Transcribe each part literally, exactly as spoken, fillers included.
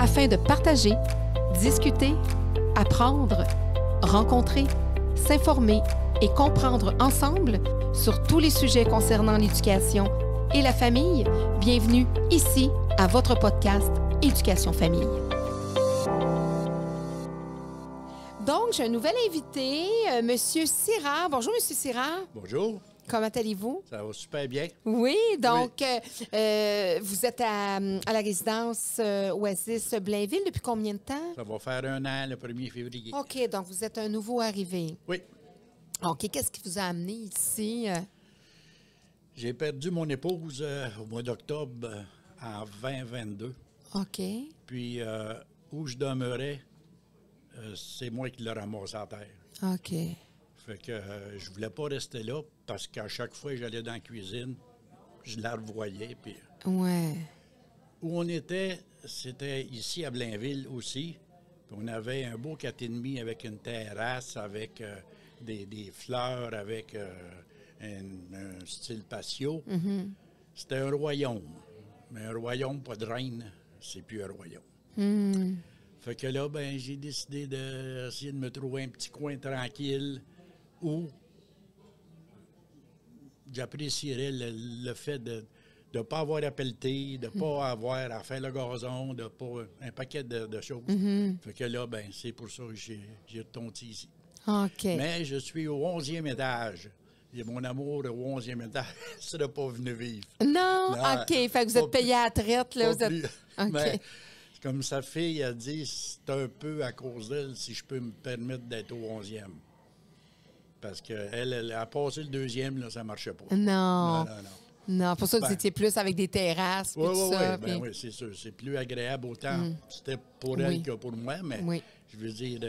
afin de partager, discuter, apprendre, rencontrer, s'informer et comprendre ensemble sur tous les sujets concernant l'éducation et la famille. Bienvenue ici à votre podcast Éducation Famille. Donc, j'ai un nouvel invité, euh, M. Sirard. Bonjour, M. Sirard. Bonjour. Comment allez-vous? Ça va super bien. Oui, donc, oui. Euh, vous êtes à, à la résidence euh, Oasis-Blainville depuis combien de temps? Ça va faire un an, le premier février. OK, donc vous êtes un nouveau arrivé. Oui. OK, qu'est-ce qui vous a amené ici? J'ai perdu mon épouse euh, au mois d'octobre euh, en vingt vingt-deux. OK. Puis, euh, où je demeurais, euh, c'est moi qui l'ai ramassé à terre. OK. Fait que euh, je voulais pas rester là parce qu'à chaque fois que j'allais dans la cuisine, je la revoyais. Puis, ouais. Où on était, c'était ici à Blainville aussi. Puis on avait un beau quatre et demi avec une terrasse, avec euh, des, des fleurs, avec euh, un, un style patio. Mm-hmm. C'était un royaume. Mais un royaume, pas de reine, c'est plus un royaume. Mm. Fait que là, ben, j'ai décidé d'essayer de, de me trouver un petit coin tranquille où j'apprécierais le, le fait de ne pas avoir à pelleter, de ne pas mm. avoir à faire le gazon, de pas un paquet de, de choses. Mm-hmm. Fait que là, ben, c'est pour ça que j'ai tonti ici. OK. Mais je suis au onzième étage. Et mon amour au onzième étage ne serait pas venu vivre. Non, non, OK. Fait que vous êtes payé à la traite. Là, vous êtes... OK. Mais, comme sa fille a dit, c'est un peu à cause d'elle si je peux me permettre d'être au onzième. Parce qu'elle, elle a passé le deuxième, là, ça ne marchait pas. Non. Non, non, non. Non, pour ça, ben, vous étiez plus avec des terrasses. Oui, oui, ça, oui. Puis... Ben, oui, c'est sûr. C'est plus agréable autant. Mm. C'était pour elle oui. que pour moi, mais oui. je veux dire,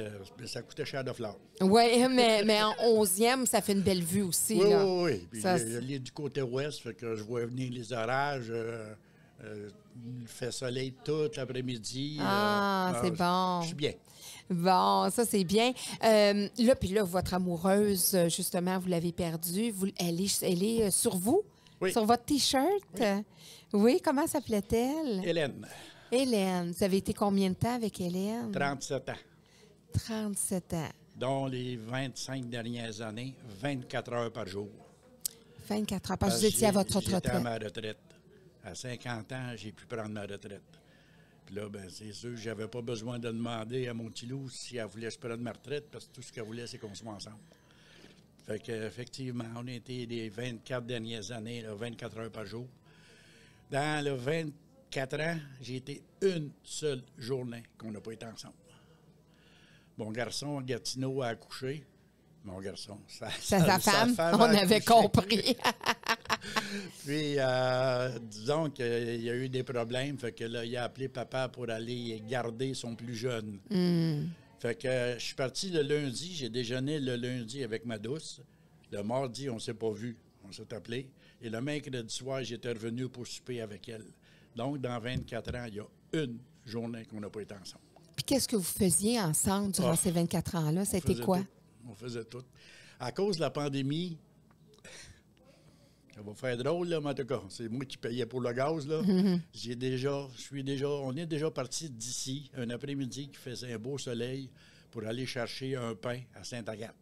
ça coûtait cher de fleurs. Oui, mais, mais en onzième, ça fait une belle vue aussi. Oui, là. oui, oui. Puis ça, je, je l'ai du côté ouest, fait que je vois venir les orages. Euh, Euh, il fait soleil tout l'après-midi. Ah, euh, c'est bon. Je suis bien. Bon, ça, c'est bien. Euh, là, puis là, votre amoureuse, justement, vous l'avez perdue. Elle est, elle est sur vous? Oui. Sur votre T-shirt? Oui. Oui, comment s'appelait-elle? Hélène. Hélène. Vous avez été combien de temps avec Hélène? trente-sept ans. trente-sept ans. Dont les vingt-cinq dernières années, vingt-quatre heures par jour. vingt-quatre heures, parce que vous étiez à votre retraite. J'étais à ma retraite. À cinquante ans, j'ai pu prendre ma retraite. Puis là, ben c'est sûr, je n'avais pas besoin de demander à mon petit loup si elle voulait que je prenne ma retraite, parce que tout ce qu'elle voulait, c'est qu'on soit ensemble. Fait qu'effectivement, on a été les vingt-quatre dernières années, là, vingt-quatre heures par jour. Dans le vingt-quatre ans, j'ai été une seule journée qu'on n'a pas été ensemble. Mon garçon, Gatineau, a accouché. Mon garçon, sa, sa, sa, femme, sa femme, on avait compris. Puis, euh, disons qu'il y a eu des problèmes. Fait que là, il a appelé papa pour aller garder son plus jeune. Mm. Fait que je suis parti le lundi. J'ai déjeuné le lundi avec ma douce. Le mardi, on ne s'est pas vu. On s'est appelé. Et le mercredi soir, j'étais revenu pour souper avec elle. Donc, dans vingt-quatre ans, il y a une journée qu'on n'a pas été ensemble. Puis, qu'est-ce que vous faisiez ensemble durant ah, ces vingt-quatre ans-là? C'était quoi? Tout. On faisait tout. À cause de la pandémie... Ça va faire drôle, là, mais en tout cas, c'est moi qui payais pour le gaz, là. Mm-hmm. J'ai déjà, je suis déjà, on est déjà parti d'ici, un après-midi qui faisait un beau soleil pour aller chercher un pain à Sainte-Agathe.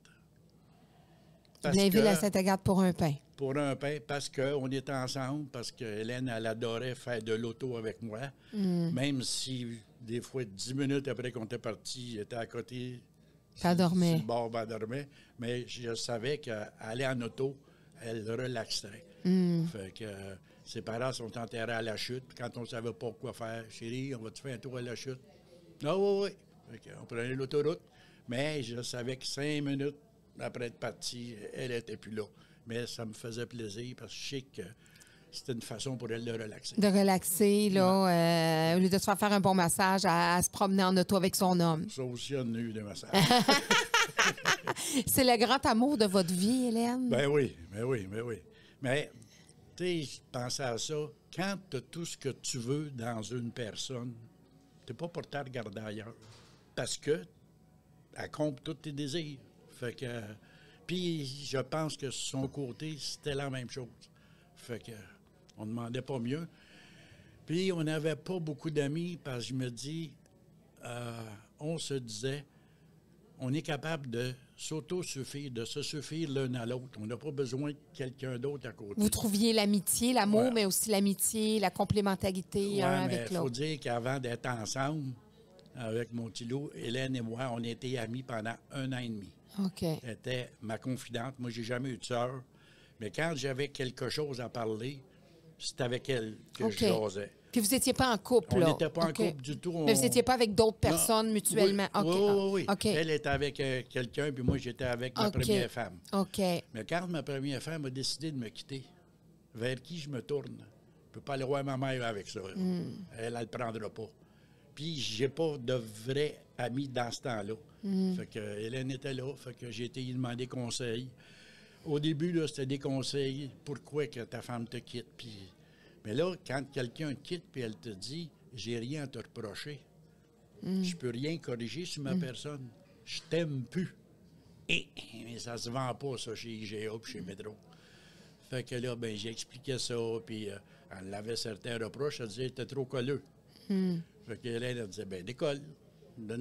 Blainville à Sainte-Agathe pour un pain. Pour un pain, parce qu'on était ensemble, parce que Hélène, elle adorait faire de l'auto avec moi, mm. même si, des fois, dix minutes après qu'on était parti, j'étais à côté. Elle dormait. Bon, elle dormait, mais je savais qu'elle allait en auto. Elle relaxerait. Mm. Fait que euh, ses parents sont enterrés à la chute. Puis quand on ne savait pas quoi faire, chérie, on va-tu faire un tour à la chute? Non, oh, oui, oui. Fait qu'on prenait l'autoroute. Mais je savais que cinq minutes après être partie, elle n'était plus là. Mais ça me faisait plaisir parce que je sais que c'était une façon pour elle de relaxer. De relaxer, là, euh, au lieu de se faire faire un bon massage, à, à se promener en auto avec son homme. Ça aussi, on a eu des massages. C'est le grand amour de votre vie, Hélène? Ben oui, ben oui, ben oui. Mais, tu sais, je pensais à ça. Quand tu as tout ce que tu veux dans une personne, tu n'es pas porté à regarder ailleurs. Parce que elle compte tous tes désirs. Fait que... Puis, je pense que son côté, c'était la même chose. Fait que on ne demandait pas mieux. Puis, on n'avait pas beaucoup d'amis parce que je me dis, euh, on se disait, on est capable de s'auto-suffire, de se suffire l'un à l'autre. On n'a pas besoin de quelqu'un d'autre à côté. Vous trouviez l'amitié, l'amour, ouais. mais aussi l'amitié, la complémentarité ouais, un avec l'autre. Il faut dire qu'avant d'être ensemble, avec mon petit loup, Hélène et moi, on était amis pendant un an et demi. OK. C'était ma confidente. Moi, j'ai jamais eu de sœur. Mais quand j'avais quelque chose à parler, c'était avec elle que okay. je jasais. Puis vous n'étiez pas en couple, on là? On n'était pas okay. en couple du tout. On... Mais vous n'étiez pas avec d'autres personnes non. mutuellement? Oui, okay. oui, oui, oui. Okay. Elle était avec euh, quelqu'un, puis moi, j'étais avec ma okay. première femme. OK. Mais quand ma première femme a décidé de me quitter, vers qui je me tourne? Je ne peux pas aller voir ma mère avec ça. Mm. Elle ne le prendra pas. Puis, j'ai pas de vrai ami dans ce temps-là. Mm. Fait que Hélène était là, fait que j'ai été lui demander conseil. Au début, là, c'était des conseils. Pourquoi que ta femme te quitte? Puis... Mais là, quand quelqu'un te quitte, puis elle te dit, j'ai rien à te reprocher. Mm. Je peux rien corriger sur ma mm. personne. Je t'aime plus. Et mais ça se vend pas, ça, chez I G A puis chez Métro. Fait que là, ben, j'ai expliqué ça, puis euh, elle avait certains reproches. Elle disait, t'es trop colleux. Mm. Fait que Hélène, elle disait, ben décolle,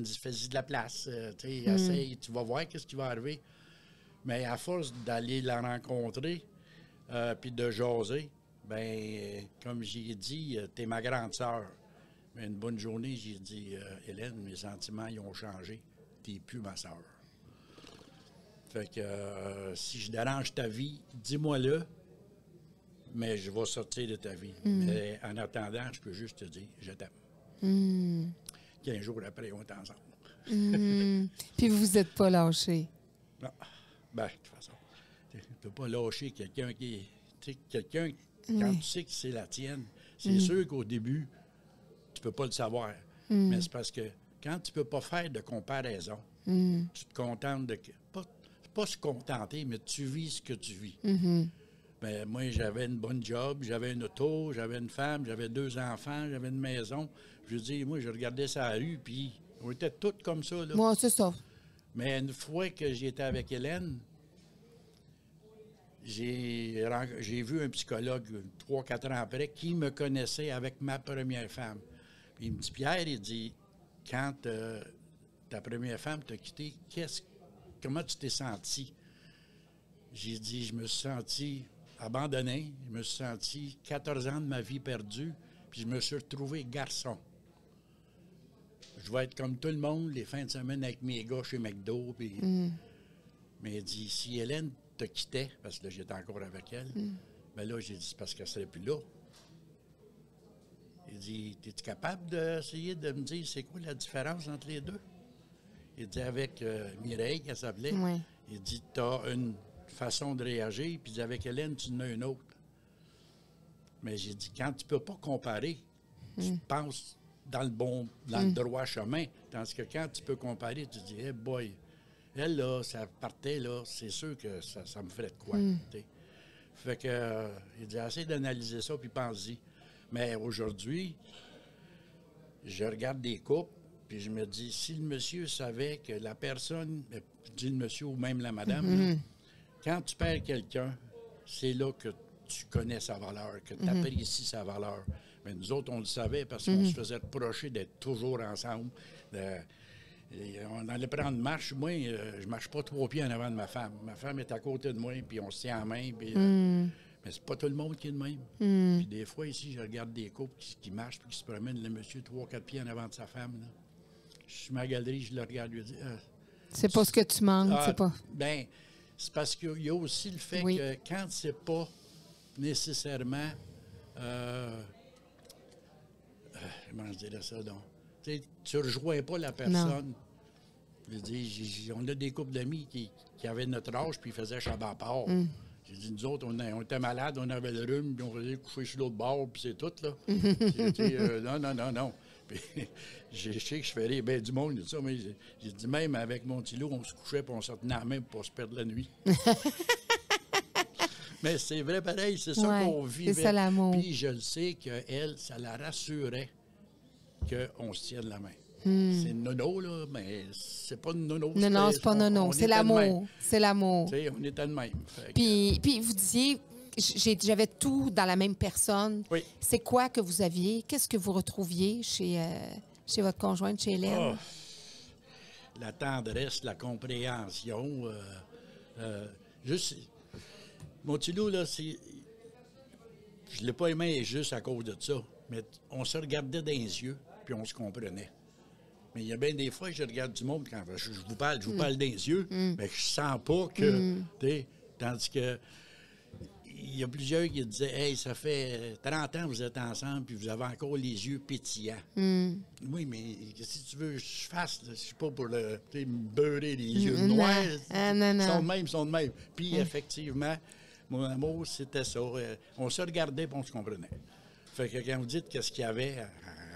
fais-y de la place, euh, tu sais, mm. essaye, tu vas voir qu'est-ce qui va arriver. Mais à force d'aller la rencontrer, euh, puis de jaser, ben comme j'ai dit, t'es ma grande sœur. Mais une bonne journée, j'ai dit, euh, Hélène, mes sentiments, ils ont changé, t'es plus ma sœur. Fait que euh, si je dérange ta vie, dis-moi-le. Mais je vais sortir de ta vie. Mm. Mais en attendant, je peux juste te dire, je t'aime. Mm. quinze jours après, on est ensemble. Mm. Puis vous vous êtes pas lâché. Non. Ben, de toute façon, tu peux pas lâcher quelqu'un qui... Tu sais, quelqu'un, mm. quand tu sais que c'est la tienne, c'est mm. sûr qu'au début, tu peux pas le savoir. Mm. Mais c'est parce que quand tu peux pas faire de comparaison, mm. tu te contentes de... Pas, pas se contenter, mais tu vis ce que tu vis. Mm-hmm. Bien, moi, j'avais une bonne job, j'avais une auto, j'avais une femme, j'avais deux enfants, j'avais une maison. Je veux dire, moi, je regardais ça à la rue, puis on était tous comme ça. Moi, ouais, c'est ça. Mais une fois que j'étais avec Hélène, j'ai vu un psychologue trois, quatre ans après qui me connaissait avec ma première femme. Puis il me dit, Pierre, il dit, quand euh, ta première femme t'a quitté, qu'est-ce, comment tu t'es senti? J'ai dit, je me suis senti... abandonné, je me suis senti quatorze ans de ma vie perdue, puis je me suis retrouvé garçon. Je vais être comme tout le monde les fins de semaine avec mes gars chez McDo, puis... Mm. Mais il dit, si Hélène te quittait, parce que là, j'étais encore avec elle, mm. bien là, j'ai dit, c'est parce qu'elle serait plus là. Il dit, es-tu capable d'essayer de me dire c'est quoi la différence entre les deux? Il dit, avec euh, Mireille, qu'elle s'appelait, oui. il dit, t'as une... façon de réagir, puis avec Hélène, tu en as une autre. Mais j'ai dit, quand tu peux pas comparer, mm. tu penses dans le bon, dans mm. le droit chemin, tandis que quand tu peux comparer, tu dis, hey boy, elle là, ça partait là, c'est sûr que ça, ça me ferait de quoi. Mm. Fait que, euh, il dit, essaie d'analyser ça, puis pense-y. Mais aujourd'hui, je regarde des couples, puis je me dis, si le monsieur savait que la personne, je dis le monsieur ou même la madame, mm-hmm. là, quand tu perds quelqu'un, c'est là que tu connais sa valeur, que tu apprécies sa valeur. Mais nous autres, on le savait parce qu'on mm-hmm. se faisait reprocher d'être toujours ensemble. De, on allait prendre marche. Moi, je ne marche pas trois pieds en avant de ma femme. Ma femme est à côté de moi, puis on se tient en main. Puis, mm. euh, mais c'est pas tout le monde qui est de même. Mm. Puis des fois, ici, je regarde des couples qui, qui marchent et qui se promènent. Le monsieur, trois, quatre pieds en avant de sa femme. Là. Je suis ma galerie, je le regarde lui dis... Ah, c'est pas ce que tu manques, ah, c'est pas... Ben, c'est parce qu'il y a aussi le fait oui. que quand c'est pas nécessairement, euh, euh, comment je dirais ça donc, t'sais, tu ne rejoins pas la personne. Je veux dire, j'ai, j'ai, on a des couples d'amis qui, qui avaient notre âge puis ils faisaient Chabat part. Mm. J'ai dit, nous autres, on, a, on était malades, on avait le rhume, puis on faisait coucher sur l'autre bord, puis c'est tout, là. Dit, euh, non, non, non, non. Puis, je sais que je fais rire bien du monde, ça, mais j'ai dit, même avec mon petit loup, on se couchait et on sortait dans la main pour ne pas se perdre la nuit. Mais c'est vrai, pareil, c'est ça ouais, qu'on vivait. C'est ça, l'amour. Puis, je le sais qu'elle, ça la rassurait qu'on se tienne la main. Mm. C'est nono, là, mais c'est pas nono. Non, non, c'est pas nono. C'est l'amour. C'est l'amour. On était de même. Puis, que... puis vous disiez, j'avais tout dans la même personne. Oui. C'est quoi que vous aviez? Qu'est-ce que vous retrouviez chez, euh, chez votre conjointe, chez Hélène? Oh, la tendresse, la compréhension. Euh, euh, juste, mon petit loup, là, c'est... Je ne l'ai pas aimé juste à cause de ça, mais on se regardait dans les yeux, puis on se comprenait. Mais il y a bien des fois, je regarde du monde, quand je vous parle, je vous parle mm. dans les yeux, mm. mais je sens pas que... Mm. Tandis que il y a plusieurs qui disaient « Hey, ça fait trente ans que vous êtes ensemble, puis vous avez encore les yeux pétillants. Mm. » Oui, mais si tu veux que je fasse, je suis pas pour le, me beurrer les yeux mm. noirs. Ah, non, non. Ils sont de même, ils sont de même. Puis mm. effectivement... Mon amour, c'était ça. On se regardait et on se comprenait. Fait que quand vous dites qu'est-ce qu'il y avait,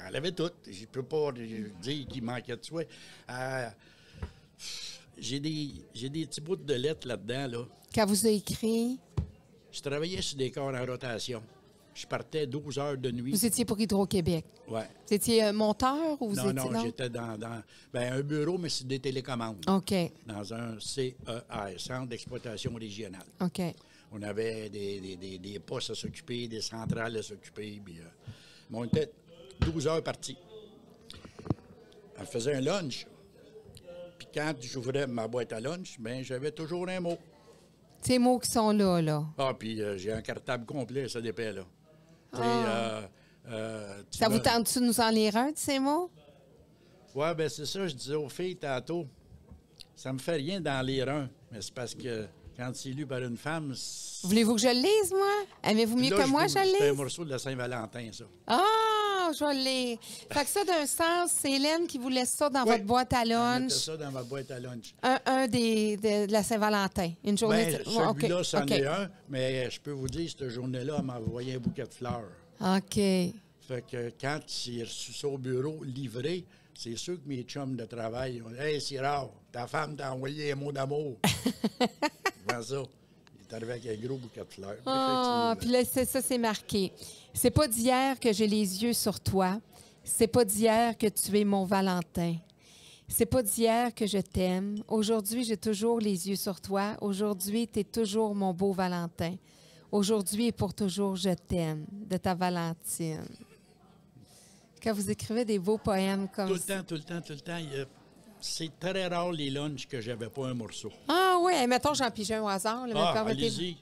elle avait tout. Je peux pas dire qu'il manquait de soi. Euh, J'ai des, j'ai des petits bouts de lettres là-dedans. Là. Quand vous avez écrit? Je travaillais sur des corps en rotation. Je partais douze heures de nuit. Vous étiez pour Hydro-Québec? Oui. Vous étiez monteur ou vous non, étiez... Non, non, j'étais dans, dans ben, un bureau, mais c'est des télécommandes. OK. Dans un C E R, Centre d'exploitation régionale. OK. On avait des, des, des, des postes à s'occuper, des centrales à s'occuper. Euh, on était douze heures partis. On faisait un lunch. Puis quand j'ouvrais ma boîte à lunch, ben, j'avais toujours un mot. Ces mots qui sont là, là. Ah, puis euh, j'ai un cartable complet, ça dépend, là. Ah. Euh, euh, ça vas... vous tente-tu de nous en lire un de ces mots? Oui, bien, c'est ça, je disais aux filles tantôt. Ça me fait rien d'en lire un, mais c'est parce que. Quand c'est lu par une femme... Voulez-vous que je le lise, moi? Aimez-vous mieux là, que je moi, vous... je le lise? C'est un morceau de la Saint-Valentin, ça. Ah, je vais le lire. Fait que ça, d'un sens, c'est Hélène qui vous laisse ça dans oui. votre boîte à lunch. Elle ça dans ma boîte à lunch. Un, un des, de, de la Saint-Valentin. Une journée... Ben, celui-là, c'en okay. est un, mais je peux vous dire, cette journée-là, elle m'a envoyé un bouquet de fleurs. OK. Fait que quand j'ai reçu ça au bureau, livré, c'est sûr que mes chums de travail ont dit « Hey, Sirard, ta femme t'a envoyé un mot d'amour. » Ça. Il est arrivé avec un gros bouquet de fleurs. Ah, puis là, ça, c'est marqué. C'est pas d'hier que j'ai les yeux sur toi. C'est pas d'hier que tu es mon Valentin. C'est pas d'hier que je t'aime. Aujourd'hui, j'ai toujours les yeux sur toi. Aujourd'hui, tu es toujours mon beau Valentin. Aujourd'hui et pour toujours, je t'aime. De ta Valentine. Quand vous écrivez des beaux poèmes comme ça. Tout le temps, tout le temps, tout le temps. Il y a... C'est très rare les lunchs que j'avais pas un morceau. Ah oui, mettons, j'en pigeais un au hasard. Là, ah, allez-y.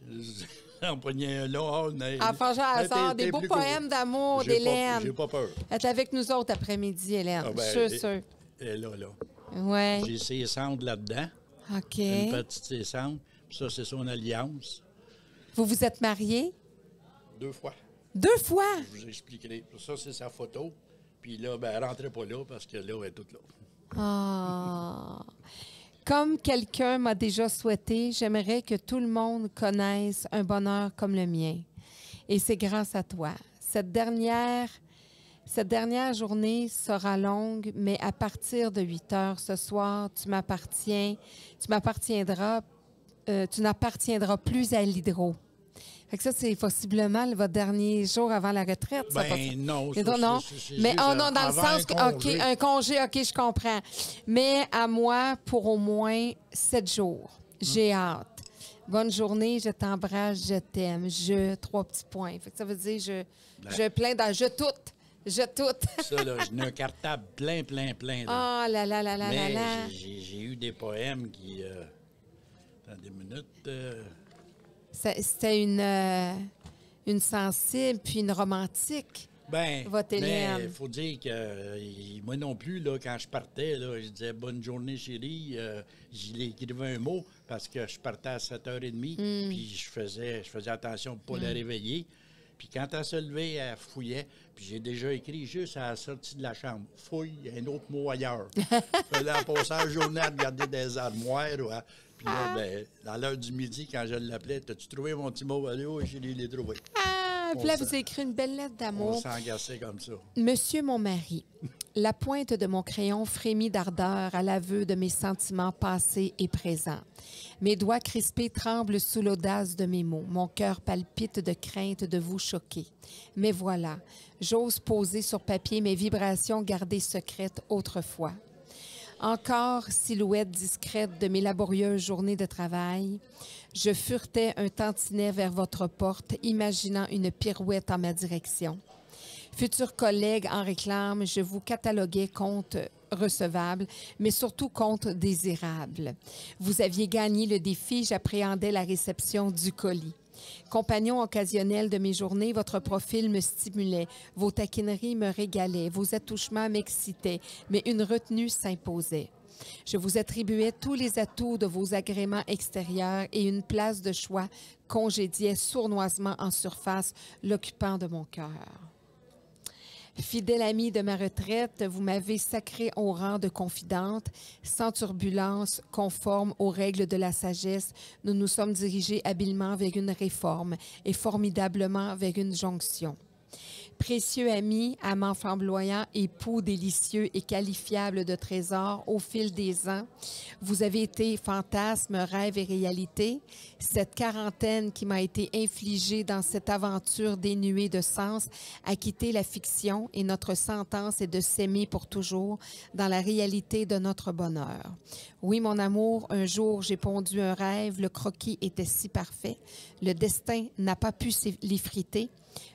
On prenait un long. En forgeant au hasard, des beaux poèmes d'amour d'Hélène. J'ai pas peur. Elle est avec nous autres après-midi, Hélène. Ah, ben, je suis sûre. Elle est là, là. Oui. J'ai ses cendres là-dedans. OK. Une petite ses cendres. Ça, c'est son alliance. Vous vous êtes mariés? Deux fois. Deux fois? Je vous expliquerai. Ça, c'est sa photo. Puis là, ben, elle rentrait pas là parce que là, elle est toute là. Ah! Comme quelqu'un m'a déjà souhaité, j'aimerais que tout le monde connaisse un bonheur comme le mien. Et c'est grâce à toi. Cette dernière, cette dernière journée sera longue, mais à partir de huit heures ce soir, tu m'appartiens, tu m'appartiendras, euh, tu n'appartiendras plus à l'hydro. Fait que ça, c'est possiblement votre dernier jour avant la retraite. Ben ça, non. Ça, non. C est, c est mais oh, non, dans le sens que, congé. OK, un congé, OK, je comprends. Mais à moi, pour au moins sept jours. J'ai hum. hâte. Bonne journée, je t'embrasse, je t'aime. Je, trois petits points. Fait que ça veut dire, je, ben. je plains dans je tout. Je tout. Ça, là, j'ai un cartable plein, plein, plein. Ah là. Oh, là, là, là, mais là, là, là. J'ai eu des poèmes qui... Euh, dans des minutes... Euh... C'était une, euh, une sensible puis une romantique, ben, votre Hélène. Il faut dire que moi non plus, là, quand je partais, là, je disais « Bonne journée, chérie euh, », j'y écrivais un mot parce que je partais à sept heures trente, mm. puis je faisais, je faisais attention pour ne pas mm. la réveiller. Puis quand elle se levait, elle fouillait. Puis j'ai déjà écrit juste à la sortie de la chambre. Fouille, un autre mot ailleurs. Je faisais la passer la journée à regarder des armoires. Ouais. Puis là, ben, à l'heure du midi, quand je l'appelais, « T'as-tu trouvé mon petit mot? » Allez, oh, je l'ai trouvé. Ah, puis là, vous avez écrit une belle lettre d'amour. On s'engaçait comme ça. « Monsieur mon mari, la pointe de mon crayon frémit d'ardeur à l'aveu de mes sentiments passés et présents. Mes doigts crispés tremblent sous l'audace de mes mots. Mon cœur palpite de crainte de vous choquer. Mais voilà, j'ose poser sur papier mes vibrations gardées secrètes autrefois. Encore silhouette discrète de mes laborieuses journées de travail, je furetais un tantinet vers votre porte, imaginant une pirouette en ma direction. futurs collègues en réclament, je vous cataloguais compte recevable, mais surtout compte désirable. Vous aviez gagné le défi, j'appréhendais la réception du colis. Compagnon occasionnel de mes journées, votre profil me stimulait, vos taquineries me régalaient, vos attouchements m'excitaient, mais une retenue s'imposait. Je vous attribuais tous les atouts de vos agréments extérieurs et une place de choix congédiait sournoisement en surface l'occupant de mon cœur. Fidèle amie de ma retraite, vous m'avez sacrée au rang de confidente. Sans turbulence, conforme aux règles de la sagesse, nous nous sommes dirigés habilement vers une réforme et formidablement vers une jonction. Précieux ami, amant flamboyant, époux délicieux et qualifiable de trésor au fil des ans, vous avez été fantasme, rêve et réalité. Cette quarantaine qui m'a été infligée dans cette aventure dénuée de sens a quitté la fiction et notre sentence est de s'aimer pour toujours dans la réalité de notre bonheur. Oui, mon amour, un jour j'ai pondu un rêve, le croquis était si parfait, le destin n'a pas pu l'effriter.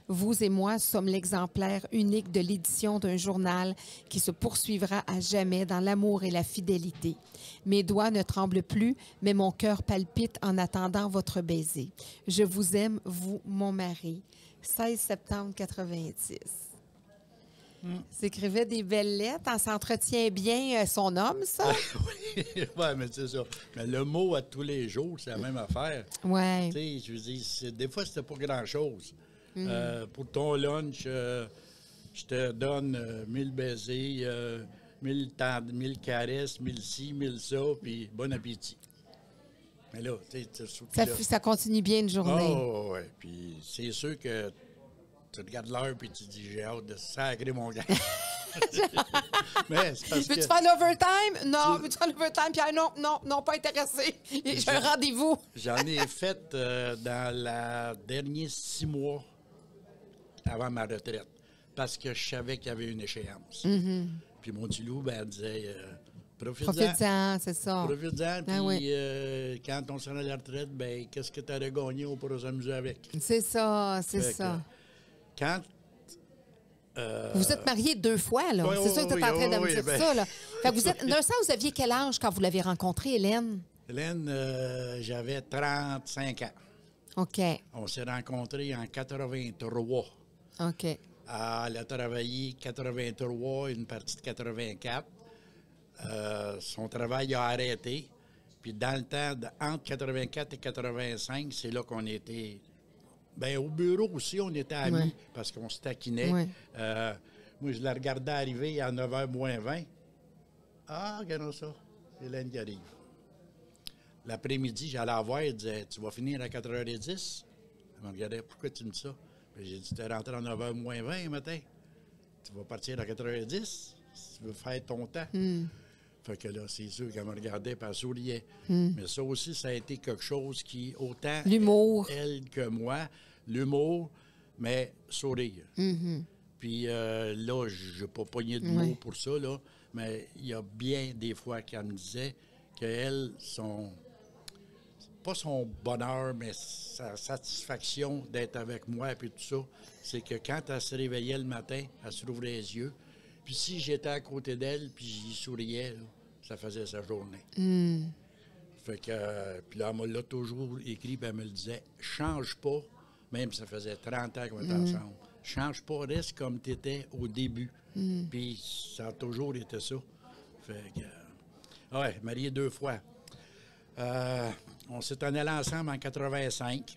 Vous et moi sommes l'exemplaire unique de l'édition d'un journal qui se poursuivra à jamais dans l'amour et la fidélité. Mes doigts ne tremblent plus, mais mon cœur palpite en attendant votre baiser. Je vous aime, vous, mon mari. seize septembre quatre-vingt-dix. Mm. S'écrivait des belles lettres. On s'entretient bien son homme, ça? Oui, ouais, mais c'est ça. Mais le mot à tous les jours, c'est la même affaire. Oui. Tu sais, je veux dire, des fois, c'était pas grand-chose. Mmh. Euh, pour ton lunch, euh, je te donne euh, mille baisers, euh, mille, mille caresses, mille ci, mille ça, puis bon appétit. Mais là, tu sais, ça, ça continue bien une journée. Oh, ouais. Puis c'est sûr que tu regardes l'heure puis tu te dis, j'ai hâte de sacrer mon gars. Veux-tu faire l'overtime? Non, tu... veux-tu faire l'overtime? Pierre, non, non, non, pas intéressé. J'ai un rendez-vous. J'en ai fait euh, dans les derniers six mois. Avant ma retraite, parce que je savais qu'il y avait une échéance. Mm-hmm. Puis mon petit loup, ben, elle disait, euh, profite-en. Profite-en, c'est ça. Profite-en, puis ah oui. euh, quand on sera à la retraite, ben, qu'est-ce que tu aurais gagné, on pourra s'amuser avec. C'est ça, c'est ça. Que, quand... Euh, vous êtes mariés deux fois, là. Oui, c'est oui, sûr que tu es oui, en train oui, de me dire ben... ça, là. Fait que vous êtes... D'un sens, vous aviez quel âge quand vous l'avez rencontrée, Hélène? Hélène, euh, j'avais trente-cinq ans. OK. On s'est rencontrés en quatre-vingt-trois. OK. Euh, elle a travaillé quatre-vingt-trois, une partie de quatre-vingt-quatre. Euh, son travail a arrêté. Puis dans le temps, de, entre quatre-vingt-quatre et quatre-vingt-cinq, c'est là qu'on était... Bien, au bureau aussi, on était amis ouais. parce qu'on se taquinait. Ouais. Euh, moi, je la regardais arriver à neuf heures moins vingt. Ah, regardons ça. Hélène qui arrive. L'après-midi, j'allais la voir et disais, tu vas finir à quatre heures dix? Elle me regardait, pourquoi tu me dis ça? J'ai dit, tu es rentré à neuf heures moins vingt le matin. Tu vas partir à quatre heures dix si tu veux faire ton temps. Mm. Fait que là, c'est sûr qu'elle me regardait puis elle souriait. Mm. Mais ça aussi, ça a été quelque chose qui, autant l'humour. Elle, elle que moi, l'humour, mais sourire. Mm-hmm. Puis euh, là, je n'ai pas pogné de mots oui. pour ça, là, mais il y a bien des fois qu'elle me disait qu'elle, son... pas son bonheur, mais sa satisfaction d'être avec moi et tout ça, c'est que quand elle se réveillait le matin, elle se rouvrait les yeux. Puis si j'étais à côté d'elle, puis j'y souriais, là, ça faisait sa journée. Mm. Fait que, puis là, elle me l'a toujours écrit, puis elle me le disait, change pas, même si ça faisait trente ans qu'on était mm. ensemble, change pas, reste comme tu étais au début. Mm. Puis ça a toujours été ça. Fait que, ouais, marié deux fois. Euh, on s'est en allé ensemble en quatre-vingt-cinq.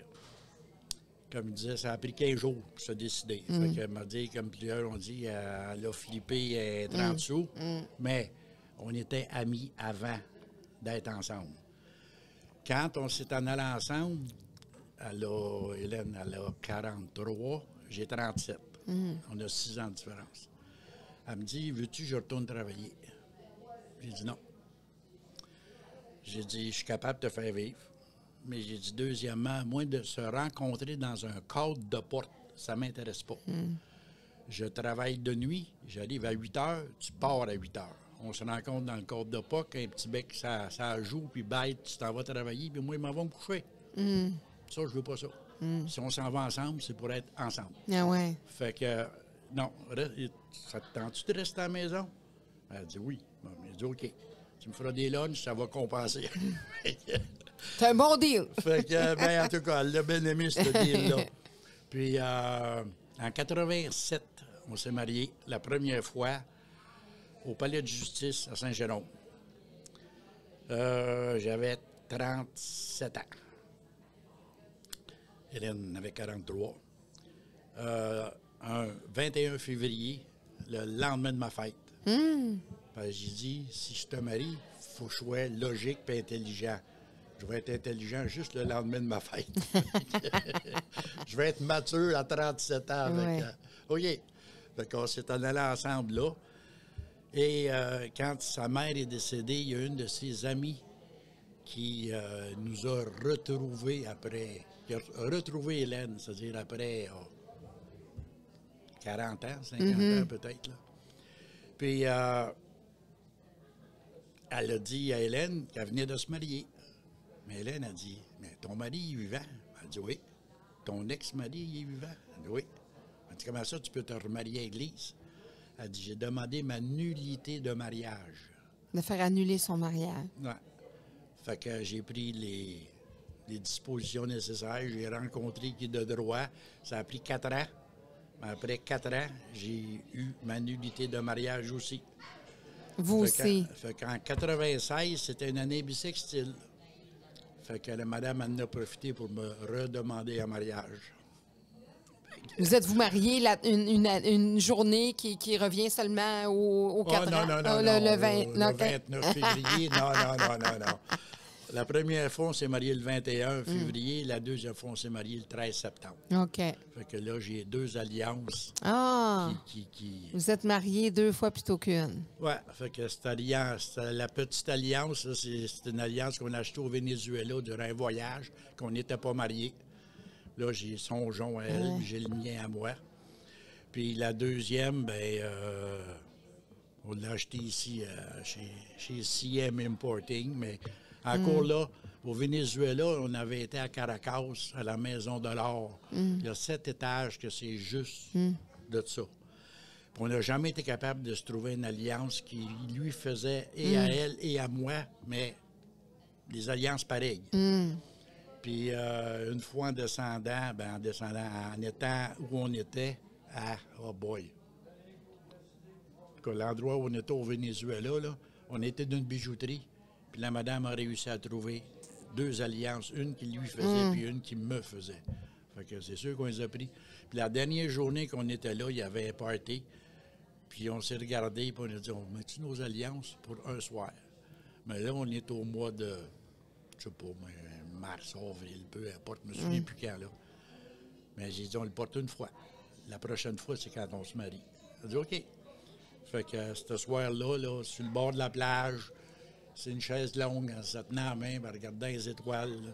Comme je disais, ça a pris quinze jours pour se décider. Mm. Fait qu'elle m'a dit, comme plusieurs ont dit, elle a flippé à trente sous. Mm. Mais on était amis avant d'être ensemble. Quand on s'est en allé ensemble, elle a, Hélène, elle a quarante-trois, j'ai trente-sept. Mm. On a six ans de différence. Elle me dit, veux-tu que je retourne travailler? J'ai dit non. J'ai dit, je suis capable de te faire vivre. Mais j'ai dit, deuxièmement, moi, de se rencontrer dans un cadre de porte, ça ne m'intéresse pas. Mm. Je travaille de nuit, j'arrive à huit heures, tu pars à huit heures. On se rencontre dans le cadre de porte, un petit bec, ça, ça joue, puis bête, tu t'en vas travailler, puis moi, ils m'en vont me coucher. Mm. Ça, je veux pas ça. Mm. Si on s'en va ensemble, c'est pour être ensemble. Ah ouais. Fait que non, ça te tente-tu de rester à la maison? Elle dit oui. Bon, elle dit OK. Tu me feras des lunchs, ça va compenser. C'est un bon deal. Fait que, ben, en tout cas, elle a bien aimé ce deal-là. Puis, euh, en quatre-vingt-sept, on s'est mariés la première fois au palais de justice à Saint-Jérôme. Euh, J'avais trente-sept ans. Hélène avait quarante-trois. Euh, un vingt et un février, le lendemain de ma fête. Mm. J'ai dit, si je te marie, faut que je sois logique et intelligent. Je vais être intelligent juste le lendemain de ma fête. Je vais être mature à trente-sept ans. Avec, ouais. euh, OK. On s'est en allé ensemble là. Et euh, quand sa mère est décédée, il y a une de ses amies qui euh, nous a retrouvés après. Qui a retrouvé Hélène, c'est-à-dire après oh, quarante ans, cinquante mm-hmm. ans peut-être. Puis euh, elle a dit à Hélène qu'elle venait de se marier. Mais Hélène a dit, mais ton mari est vivant? Elle dit oui. Ton ex-mari est vivant? Elle dit oui. Elle dit, comment ça tu peux te remarier à l'église? Elle dit, j'ai demandé ma nullité de mariage. De faire annuler son mariage. Ouais. Fait que j'ai pris les, les dispositions nécessaires. J'ai rencontré qui de droit. Ça a pris quatre ans. Mais après quatre ans, j'ai eu ma nullité de mariage aussi. Vous fait aussi. En, fait qu'en quatre-vingt-seize, c'était une année bissextile. Fait que la madame en a profité pour me redemander en mariage. Vous êtes-vous marié la, une, une, une journée qui, qui revient seulement au, au quatre oh, non, ans? Non, non, oh, non, le, le, vingt, le, non, le vingt-neuf février. non, non, non, non, non. La première fois, on s'est marié le vingt et un février. Mm. La deuxième fois, on s'est marié le treize septembre. OK. Fait que là, j'ai deux alliances. Ah! Qui, qui, qui... Vous êtes mariés deux fois plutôt qu'une. Oui. Fait que cette alliance, la petite alliance, c'est une alliance qu'on a achetée au Venezuela durant un voyage, qu'on n'était pas mariés. Là, j'ai son jonc à elle, ouais. J'ai le mien à moi. Puis la deuxième, ben, euh, on l'a acheté ici, euh, chez, chez C M Importing, mais... Encore mm. là, au Venezuela, on avait été à Caracas, à la Maison de l'Or. Mm. Il y a sept étages que c'est juste mm. de ça. Puis on n'a jamais été capable de se trouver une alliance qui lui faisait et mm. à elle et à moi, mais des alliances pareilles. Mm. Puis euh, une fois en descendant, ben en descendant, en étant où on était, à oh boy, l'endroit où on était au Venezuela, là, on était d'une bijouterie. Puis la madame a réussi à trouver deux alliances, une qui lui faisait, mm. puis une qui me faisait. Fait que c'est sûr qu'on les a pris. Puis la dernière journée qu'on était là, il y avait un party. Puis on s'est regardé, puis on a dit, on met-tu nos alliances pour un soir? Mais là, on est au mois de, je sais pas, mars, avril, peu importe, je me souviens mm. plus quand, là. Mais j'ai dit, on le porte une fois. La prochaine fois, c'est quand on se marie. On a dit, OK. Fait que ce soir-là, là, sur le bord de la plage, c'est une chaise longue, en se tenant en main, en regardant les étoiles. Là,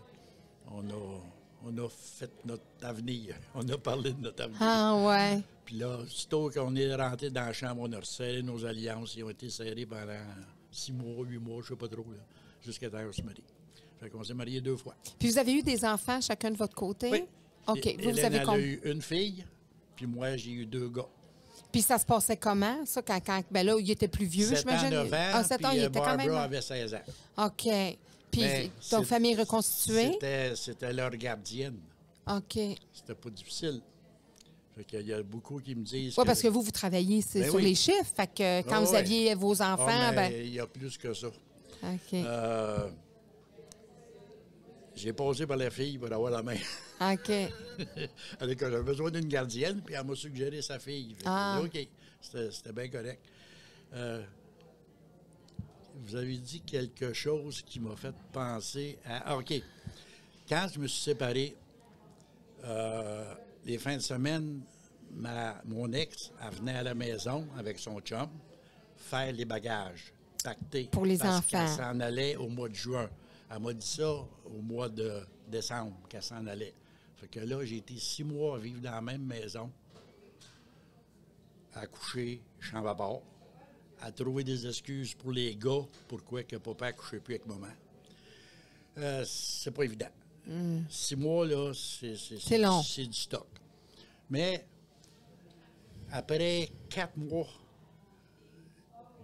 on, a, on a fait notre avenir. On a parlé de notre avenir. Ah ouais. Puis là, aussitôt qu'on est rentré dans la chambre, on a resserré nos alliances. Ils ont été serrés pendant six mois, huit mois, je sais pas trop, jusqu'à temps qu'on se marie. Fait qu'on s'est mariés deux fois. Puis vous avez eu des enfants chacun de votre côté? Oui. OK. Et, vous, Hélène, vous avez elle a eu une fille, puis moi, j'ai eu deux gars. Puis ça se passait comment, ça, quand, quand ben là, il était plus vieux, j'imagine? sept ans, neuf ans, ah, sept ans, il était Barbara quand même... avait seize ans. OK. Puis ton famille reconstituée? C'était leur gardienne. OK. C'était pas difficile. Fait qu'il y a beaucoup qui me disent... Oui, que... parce que vous, vous travaillez ben sur oui. les chiffres. Fait que quand ah, vous aviez ouais. vos enfants... Oh, ben... Il y a plus que ça. OK. Euh... J'ai posé par la fille pour avoir la main. OK. Elle a besoin d'une gardienne, puis elle m'a suggéré sa fille. Ah. OK, c'était bien correct. Euh, vous avez dit quelque chose qui m'a fait penser à... Ah, OK. Quand je me suis séparé, euh, les fins de semaine, ma, mon ex, elle venait à la maison avec son chum faire les bagages, pacter. Pour les parce enfants. Parce qu'elle s'en allait au mois de juin. Elle m'a dit ça au mois de décembre, qu'elle s'en allait. Fait que là, j'ai été six mois à vivre dans la même maison, à coucher, chambre à bord, à trouver des excuses pour les gars, pourquoi que papa ne couchait plus avec maman. Euh, c'est pas évident. Mm. Six mois, là, c'est long. C'est du stock. Mais Après quatre mois,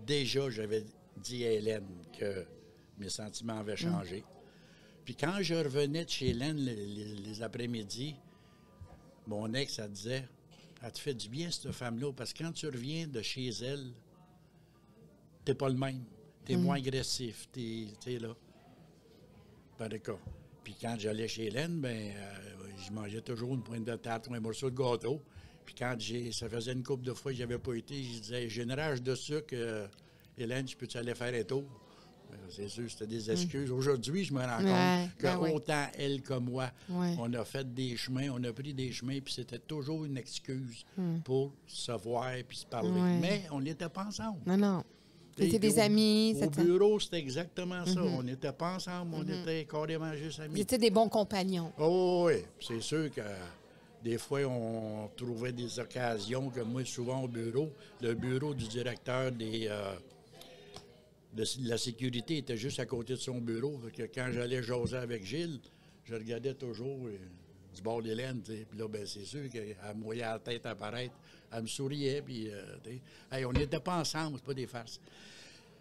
déjà, j'avais dit à Hélène que mes sentiments avaient changé. Mmh. Puis quand je revenais de chez Hélène les, les, les après-midi, mon ex, elle disait, « Elle te fait du bien, cette femme-là, parce que quand tu reviens de chez elle, t'es pas le même. T'es mmh. moins agressif, t'es, t'es là. » Par le cas. Puis quand j'allais chez Hélène, ben, euh, je mangeais toujours une pointe de tarte ou un morceau de gâteau. Puis quand j'ai, ça faisait une couple de fois que je n'avais pas été, je disais, j'ai une rage de sucre, euh, Hélène, je peux-tu aller faire un tour? Euh, c'est sûr, c'était des excuses. Mmh. Aujourd'hui, je me rends compte ouais, que ben oui. autant elle que moi, ouais. on a fait des chemins, on a pris des chemins, puis c'était toujours une excuse mmh. pour se voir puis se parler. Ouais. Mais on n'était pas ensemble. Non, non. C'était des au, amis. Au bureau, c'était exactement ça. Mm-hmm. On n'était pas ensemble, on mm-hmm. était carrément juste amis. C'était des bons compagnons. Oh oui, c'est sûr que des fois, on trouvait des occasions, comme moi, souvent au bureau, le bureau du directeur des, euh, de la sécurité était juste à côté de son bureau. Que quand j'allais jaser avec Gilles, je regardais toujours euh, du bord d'Hélène. Puis là, ben, c'est sûr qu'elle me voyait la tête apparaître. Elle me souriait, puis euh, hey, on n'était pas ensemble, c'est pas des farces.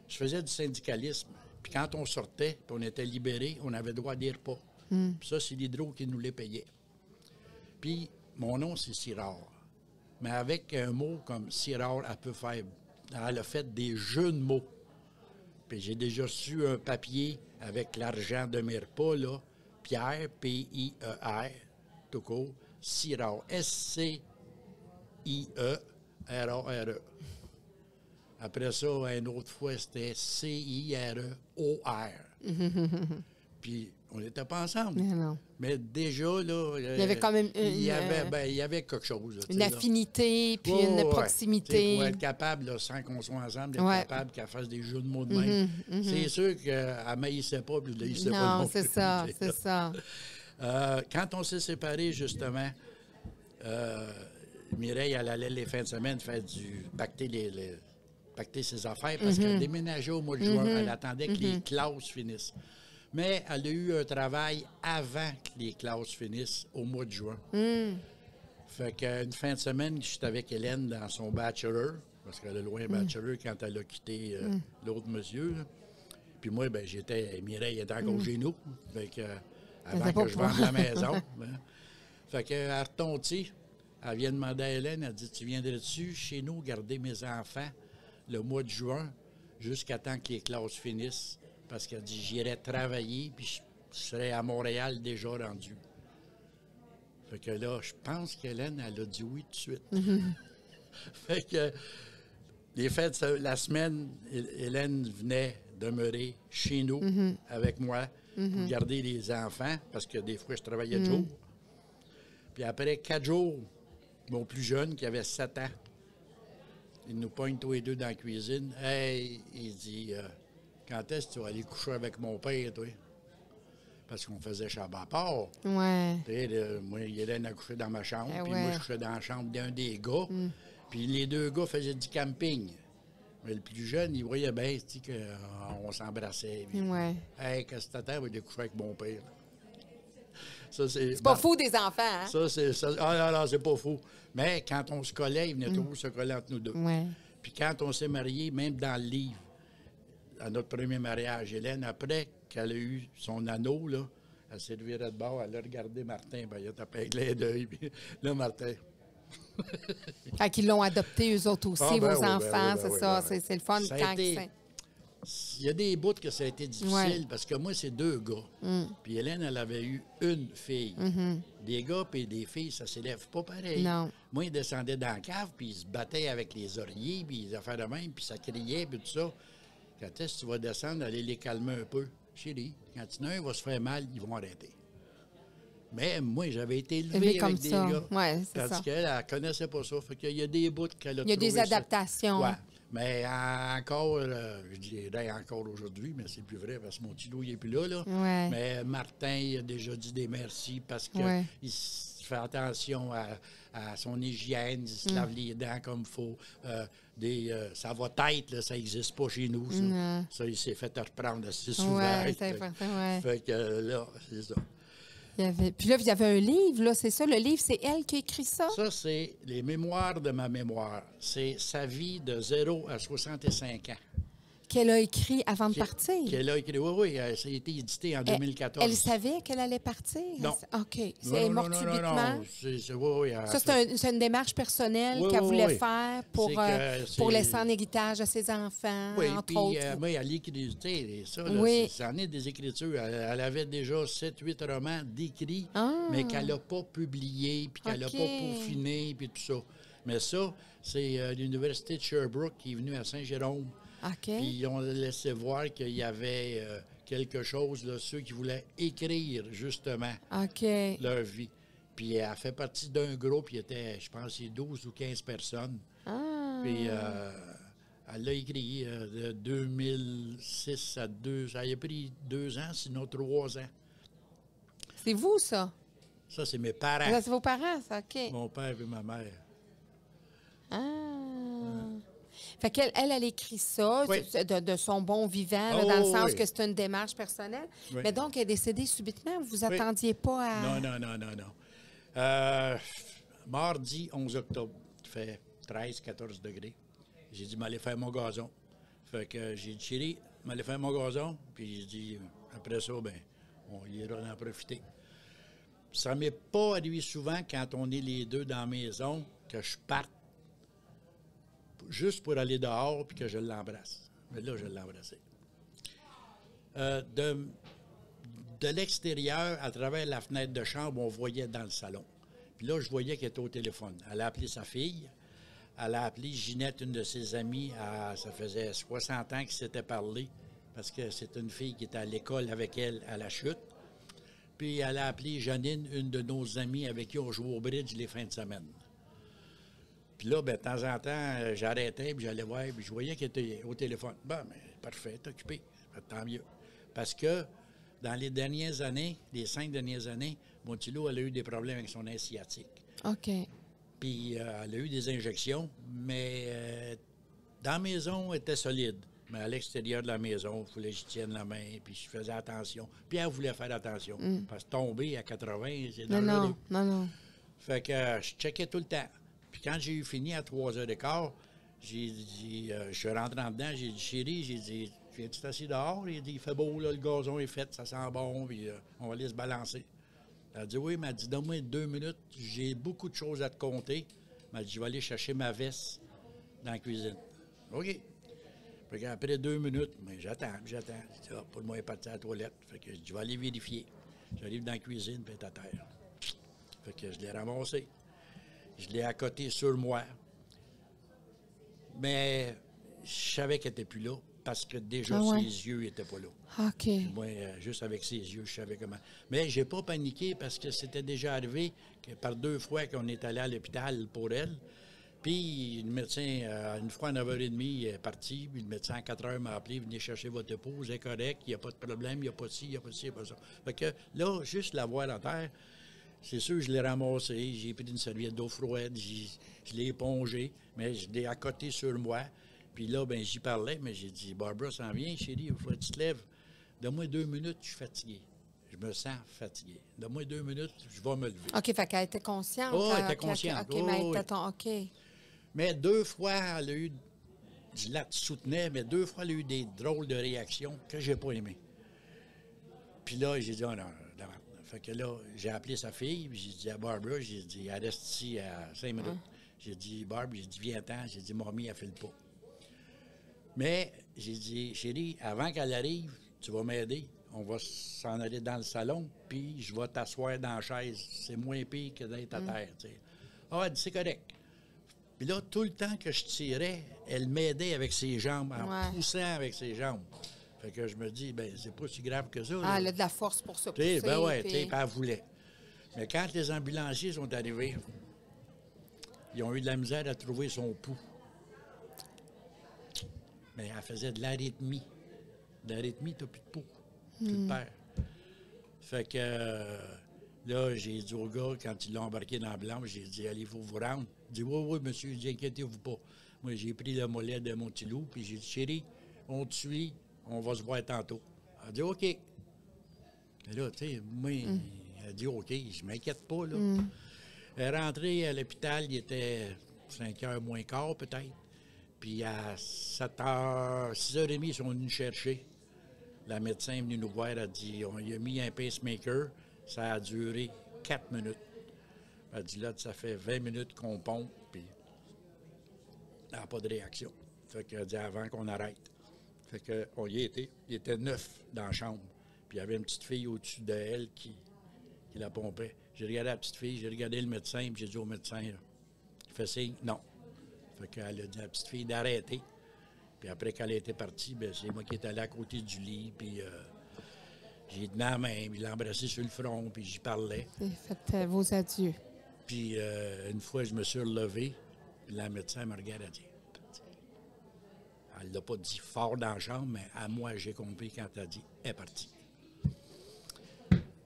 Je faisais du syndicalisme, puis quand on sortait, puis on était libérés, on avait droit à des repas. Mm. Puis ça, c'est l'Hydro qui nous les payait. Puis mon nom, c'est Sirard. Mais avec un mot comme Sirard, elle peut faire... Elle a fait des jeux de mots. Puis j'ai déjà reçu un papier avec l'argent de mes repas, là. Pierre, P I E R, tout court, Sirard, S C I E R A R E. Après ça, une autre fois, c'était C I R E O R. Puis, on n'était pas ensemble. Mais, non. Mais déjà, là... Il y avait quand même une... Il y avait, ben, il y avait quelque chose. Là, une affinité, là. puis oh, une proximité. Pour être capable, là, sans qu'on soit ensemble, d'être ouais. capable qu'elle fasse des jeux de mots de même. Mm-hmm, mm-hmm. C'est sûr qu'elle ne m'haïssait pas, puis je ne l'haïssais pas. Non, c'est ça, c'est ça. Euh, quand on s'est séparés, justement... Euh, Mireille, elle allait les fins de semaine faire du pacter, les, les, pacter ses affaires parce mm-hmm. qu'elle déménageait au mois de juin. Mm-hmm. Elle attendait que mm-hmm. les classes finissent. Mais elle a eu un travail avant que les classes finissent au mois de juin. Mm. Fait qu'une fin de semaine, j'étais avec Hélène dans son bachelor, parce qu'elle a loin un bachelor mm. quand elle a quitté euh, mm. l'autre monsieur. Là. Puis moi, ben, j'étais. Mireille était encore mm. chez nous. Fait que, euh, avant que je vende la maison. Ben, fait qu'elle retontit. Elle vient demander à Hélène, elle dit, tu viendrais-tu chez nous garder mes enfants le mois de juin jusqu'à temps que les classes finissent? Parce qu'elle dit, j'irai travailler, puis je serai à Montréal déjà rendu. Fait que là, je pense qu'Hélène, elle a dit oui tout de suite. Mm-hmm. Fait que les fêtes, la semaine, Hélène venait demeurer chez nous mm-hmm. avec moi mm-hmm. pour garder les enfants, parce que des fois, je travaillais de mm-hmm. jour. Puis après quatre jours, mon plus jeune, qui avait sept ans, il nous pogne tous les deux dans la cuisine. Hey, il dit, euh, quand est-ce que tu vas aller coucher avec mon père, toi? Parce qu'on faisait chambre à part. Ouais. Tu sais, euh, moi, Hélène a couché dans ma chambre, eh puis ouais. moi, je couchais dans la chambre d'un des gars. Mm. Puis les deux gars faisaient du camping. Mais le plus jeune, il voyait bien, tu sais, qu'on s'embrassait. Ouais. Hey, qu'est-ce que t'attends, on va aller coucher avec mon père. C'est pas ben, fou des enfants, hein? Ça, c'est ça. Ah non, non, c'est pas fou. Mais quand on se collait, il venait mm. toujours se coller entre nous deux. Ouais. Puis quand on s'est mariés, même dans le livre, à notre premier mariage, Hélène, après qu'elle a eu son anneau, là, elle s'est levée de bord, elle a regardé Martin, ben, il a tapé un clin d'œil. Là, Martin. Fait qu'ils l'ont adopté, eux autres aussi, ah, ben, vos oui, enfants, ben, oui, ben, c'est oui, ça. Ben, c'est le fun. Quand été... Il y a des bouts que ça a été difficile, ouais. parce que moi, c'est deux gars. Mm. Puis Hélène, elle avait eu une fille. Mm-hmm. Des gars et des filles, ça s'élève pas pareil. Non. Moi, ils descendaient dans la cave, puis ils se battaient avec les oreillers, puis ils affaires de même, puis ça criait, puis tout ça. Quand est-ce que tu vas descendre, aller les calmer un peu? Chérie, quand il y en a un, il va se faire mal, ils vont arrêter. Mais moi, j'avais été élevé comme avec ça. Des gars. Ouais, c'est parce qu'elle, elle connaissait pas ça. Fait qu'il y a des bouts qu'elle a Il y a des adaptations. Ça... Ouais. Mais encore, euh, je dirais encore aujourd'hui, mais c'est plus vrai parce que mon petit loup, il n'est plus là. Là. Ouais. Mais Martin, il a déjà dit des merci parce qu'il ouais. fait attention à, à son hygiène, il se mm. lave les dents comme il faut. Euh, des, euh, ça va tête, là, ça n'existe pas chez nous. Ça, mm. ça il s'est fait reprendre assez souvent. Ouais, c'est important, ouais. Fait que là, c'est ça. Il y avait... Puis là, il y avait un livre, là, c'est ça? Le livre, c'est elle qui a écrit ça? Ça, c'est les mémoires de ma mémoire. C'est sa vie de zéro à soixante-cinq ans. Qu'elle a écrit avant de partir? Qu'elle a écrit, oui, oui. Ça a été édité en deux mille quatorze. Elle savait qu'elle allait partir? Non. OK. C'est elle est morte subitement? Non, non, c'est, oui, oui, ça, c'est un, une démarche personnelle oui, qu'elle oui, voulait oui. faire pour, euh, pour laisser en héritage à ses enfants, oui, entre puis, autres. Euh, oui, elle écrit, tu sais, ça, là, oui. ça en est des écritures. Elle, elle avait déjà sept huit romans décrits, ah. mais qu'elle n'a pas publiés, puis qu'elle n'a okay. pas peaufinés, puis tout ça. Mais ça, c'est euh, l'Université de Sherbrooke qui est venue à Saint-Jérôme. Okay. Puis on laissait voir qu'il y avait euh, quelque chose, là, ceux qui voulaient écrire, justement, okay. leur vie. Puis elle fait partie d'un groupe, il était, je pense, douze ou quinze personnes. Ah. Puis euh, elle a écrit euh, de deux mille six à deux. Ça a pris deux ans, sinon trois ans. C'est vous, ça? Ça, c'est mes parents. Ça, c'est vos parents, ça, OK. Mon père et ma mère. Ah... Ouais. Fait qu'elle, elle, elle écrit ça oui. de, de son bon vivant, oh, là, dans le sens oui. que c'est une démarche personnelle. Oui. Mais donc, elle est décédée subitement. Vous oui. attendiez pas à... Non, non, non, non, non. Euh, mardi onze octobre, il fait treize à quatorze degrés. J'ai dit, m'aller faire mon gazon. Fait que j'ai dit, chérie, m'aller faire mon gazon. Puis j'ai dit, après ça, ben, on ira en profiter. Ça m'est pas arrivé souvent, quand on est les deux dans la maison, que je parte juste pour aller dehors puis que je l'embrasse. Mais là, je l'ai embrassé. Euh, de de l'extérieur, à travers la fenêtre de chambre, on voyait dans le salon. Puis là, je voyais qu'elle était au téléphone. Elle a appelé sa fille. Elle a appelé Ginette, une de ses amies. À, ça faisait soixante ans qu'ils s'étaient parlé parce que c'est une fille qui était à l'école avec elle à la chute. Puis elle a appelé Janine, une de nos amies avec qui on joue au bridge les fins de semaine. Puis là, ben, de temps en temps, j'arrêtais, puis j'allais voir, puis je voyais qu'elle était au téléphone. Bon, mais parfait, t'es occupé. Tant mieux. Parce que dans les dernières années, les cinq dernières années, mon petit loup, elle a eu des problèmes avec son sciatique. OK. Puis euh, elle a eu des injections, mais euh, dans la maison, elle était solide. Mais à l'extérieur de la maison, il fallait que je tienne la main, puis je faisais attention. Puis elle voulait faire attention. Mm. Parce que tomber à quatre-vingts, c'est dangereux. Non, non, non, non. Fait que euh, je checkais tout le temps. Puis quand j'ai eu fini à trois heures quinze, j'ai dit, euh, je suis rentré en dedans, j'ai dit, chérie, j'ai dit, viens-tu t'assis dehors? Il dit, il fait beau, là, le gazon est fait, ça sent bon, puis euh, on va aller se balancer. Elle a dit, oui, elle m'a dit, donne-moi deux minutes, j'ai beaucoup de choses à te compter. Elle m'a dit, je vais aller chercher ma veste dans la cuisine. OK. Fait qu'après deux minutes, mais j'attends, j'attends. J'ai dit, ah, pour moi, elle est partie à la toilette. Fait que je dis, je vais aller vérifier. J'arrive dans la cuisine, puis elle est à terre. Fait que je l'ai ramassée. Je l'ai accotée sur moi. Mais je savais qu'elle n'était plus là parce que déjà, ah ouais. ses yeux n'étaient pas là. OK. Moi, euh, juste avec ses yeux, je savais comment. Mais je n'ai pas paniqué parce que c'était déjà arrivé que par deux fois qu'on est allé à l'hôpital pour elle. Puis le médecin, euh, une fois à neuf heures trente, il est parti. Puis le médecin, à quatre heures, m'a appelé, venez chercher votre épouse, c'est correct, il n'y a pas de problème, il n'y a pas de ci, il n'y a pas de ci, il n'y a pas de ça. Fait que là, juste la voir en terre, c'est sûr, je l'ai ramassé, j'ai pris une serviette d'eau froide, je l'ai épongé, mais je l'ai accoté sur moi. Puis là, ben j'y parlais, mais j'ai dit, Barbara s'en vient, chérie, il faut que tu te lèves. Donne-moi deux minutes, je suis fatigué. Je me sens fatigué. Donne-moi deux minutes, je vais me lever. OK, fait qu'elle était consciente. Oh, elle était consciente. OK, mais elle était OK. Mais deux fois, elle a eu, je la soutenais, mais deux fois, elle a eu des drôles de réactions que j'ai pas aimées. Puis là, j'ai dit, oh non, non. Fait que là, j'ai appelé sa fille, j'ai dit à Barbara, j'ai dit, elle reste ici à cinq minutes. Ah. J'ai dit, Barb, j'ai dit, viens-t'en, j'ai dit, mamie, elle file pas. Mais j'ai dit, chérie, avant qu'elle arrive, tu vas m'aider, on va s'en aller dans le salon, puis je vais t'asseoir dans la chaise, c'est moins pire que d'être à mm. terre, tu sais. Ah, elle dit, c'est correct. Puis là, tout le temps que je tirais, elle m'aidait avec ses jambes, en ouais. poussant avec ses jambes. Fait que je me dis, ben c'est pas si grave que ça. Ah, là. Elle a de la force pour ça. T'sais, ben oui, puis... ben, elle voulait. Mais quand les ambulanciers sont arrivés, ils ont eu de la misère à trouver son pouls. Mais elle faisait de l'arythmie. De l'arythmie, t'as plus de pouls. Mm. Plus de peur. Fait que là, j'ai dit au gars, quand ils l'ont embarqué dans la blanche, j'ai dit, allez-vous vous rendre? Il dit, oui, oui, monsieur, inquiétez-vous pas. Moi, j'ai pris le mollet de mon petit loup, puis j'ai dit, chérie, on te suit. On va se voir tantôt. Elle a dit, OK. Mais là, tu sais, moi, mm. Elle a dit, OK, je ne m'inquiète pas, là. Mm. Elle est rentrée à l'hôpital, il était cinq heures moins quart, peut-être. Puis à sept heures, six heures trente, ils sont venus nous chercher. La médecin est venue nous voir, elle a dit, on lui a mis un pacemaker, ça a duré quatre minutes. Elle a dit, là, ça fait vingt minutes qu'on pompe, puis elle n'a pas de réaction. Fait qu'elle a dit, avant qu'on arrête. Fait qu'on y était, il était neuf dans la chambre. Puis il y avait une petite fille au-dessus d'elle qui, qui la pompait. J'ai regardé la petite fille, j'ai regardé le médecin, puis j'ai dit au médecin, là, il fait signe, non. Fait qu'elle a dit à la petite fille d'arrêter. Puis après, quand elle était partie, c'est moi qui étais allé à côté du lit, puis euh, j'ai tenu la main, puis l'embrassé sur le front, puis j'y parlais. Et faites vos adieux. Puis euh, une fois, je me suis relevé, la médecin me regarde, elle dit. Elle l'a pas dit fort dans la chambre, mais à moi, j'ai compris quand elle a dit, elle est partie.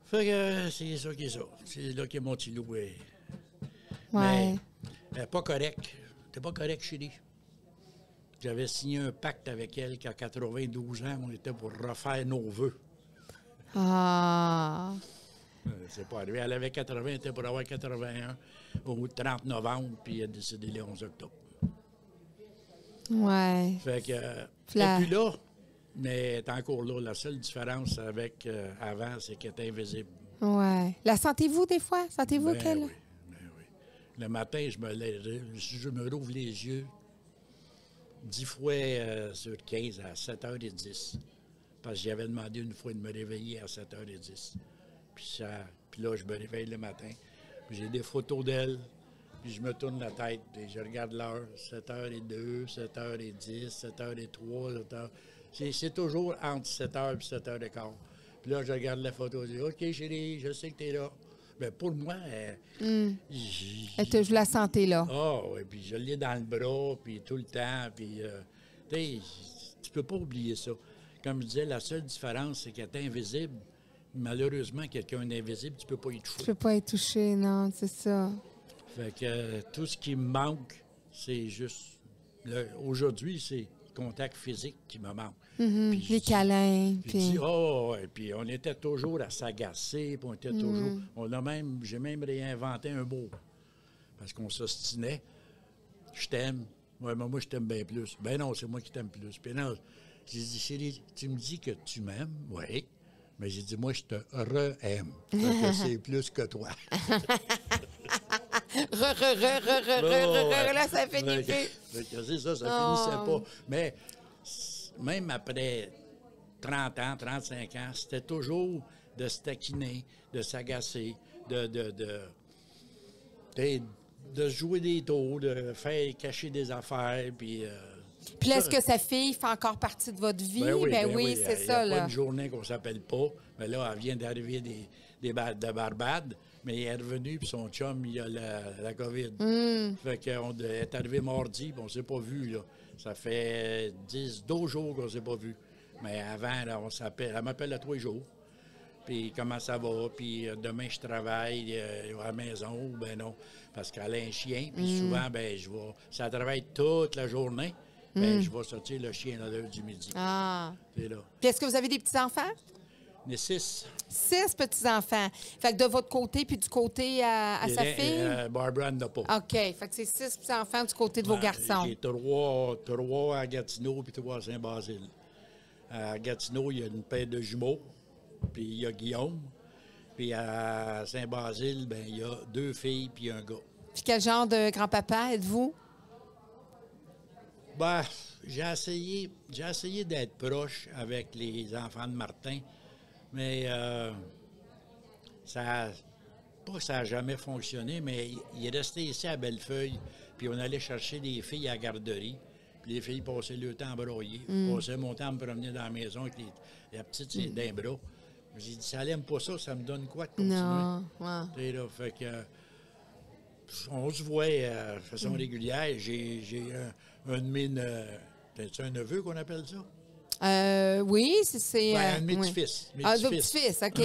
Fait que c'est ça qui est ça. C'est là que mon petit loup est. Ouais. Mais elle n'est pas correcte. T'es pas correcte, chérie. J'avais signé un pacte avec elle qu'à quatre-vingt-douze ans, on était pour refaire nos vœux. Ah! C'est pas arrivé. Elle avait quatre-vingts, elle était pour avoir quatre-vingt-un au trente novembre, puis elle a décédé le onze octobre. Ouais. Fait que. Euh, elle n'est plus là, mais elle est encore là. La seule différence avec euh, avant, c'est qu'elle est invisible. Ouais. La sentez-vous des fois? Sentez-vous ben qu'elle? Oui, ben oui. Le matin, je me lève, je me rouvre les yeux. dix fois euh, sur quinze à sept heures dix. Parce que j'avais demandé une fois de me réveiller à sept heures dix. Puis, ça, puis là, je me réveille le matin. J'ai des photos d'elle. Puis je me tourne la tête et je regarde l'heure. sept heures deux, sept heures dix, sept heures trois, sept heures... C'est toujours entre sept heures et sept heures quinze. Puis là, je regarde la photo et je dis « OK, chérie, je sais que t'es là. » Bien, pour moi, elle... Mm. Je, je la sentais là. Ah oui, puis je l'ai dans le bras, puis tout le temps, puis... Euh, tu sais, tu peux pas oublier ça. Comme je disais, la seule différence, c'est qu'elle est invisible. Malheureusement, quelqu'un d'invisible, tu peux pas y toucher. Tu peux pas y toucher, non, c'est ça. Fait que euh, tout ce qui me manque, c'est juste... Aujourd'hui, c'est le contact physique qui me manque. Mm-hmm. Puis les câlins. Puis, puis... Dis, oh, et puis on était toujours à s'agacer, puis on était mm-hmm. toujours... On a même, j'ai même réinventé un mot, parce qu'on s'ostinait. Je t'aime. Ouais, mais moi, je t'aime bien plus. Ben non, c'est moi qui t'aime plus. Puis non, j'ai dit, chérie, tu me dis que tu m'aimes, oui. Mais j'ai dit, moi, je te re-aime. C'est plus que toi. Re, re, re, re, re, re, re, là, ça finit plus. C'est ça, ça finissait pas. Mais même après trente ans, trente-cinq ans, c'était toujours de se taquiner, de s'agacer, de, de, de, de, de jouer des tours, de faire cacher des affaires, puis... Euh, puis est-ce que sa fille fait encore partie de votre vie? Ben oui, ben ben oui, oui c'est ça. Il n'y a pas une journée qu'on ne s'appelle pas. Mais là, elle vient d'arriver des, des bar de Barbade, mais elle est revenue, puis son chum, il a la, la COVID. Mm. Fait qu'on est arrivé mardi, puis on ne s'est pas vu, là. Ça fait dix, douze jours qu'on ne s'est pas vu. Mais avant, là, on s'appelle. Elle m'appelle à tous les jours. Puis comment ça va? Puis demain, je travaille euh, à la maison. Ben non, parce qu'elle a un chien. Puis mm. souvent, ben je vais. Ça travaille toute la journée. Bien, mm. je vais sortir le chien à l'heure du midi. Ah. Puis est-ce que vous avez des petits-enfants? J'ai six. Six petits-enfants. Fait que de votre côté, puis du côté à, à sa fille? Euh, Barbara n'a pas. OK. Fait que c'est six petits-enfants du côté de ben, vos garçons. J'ai trois, trois à Gatineau, puis trois à Saint-Basile. À Gatineau, il y a une paire de jumeaux, puis il y a Guillaume. Puis à Saint-Basile, ben il y a deux filles, puis un gars. Puis quel genre de grand-papa êtes-vous? Ben, j'ai essayé, j'ai essayé d'être proche avec les enfants de Martin, mais euh, ça, pas que ça n'a jamais fonctionné, mais il est resté ici à Bellefeuille, puis on allait chercher des filles à la garderie, puis les filles passaient le temps à broyer, mm. passaient mon temps à me promener dans la maison avec les, la petite mm. d'un bras. J'ai dit, ça n'aime pas ça, ça me donne quoi de continuer? Non, wow. T'sais, là, fait que... On se voit euh, de façon mm. régulière. J'ai un, un de mes... Euh, c'est un neveu qu'on appelle ça? Euh, oui, c'est... Ben, un de mes petits-fils. Oui. Ah, de petits-fils, OK.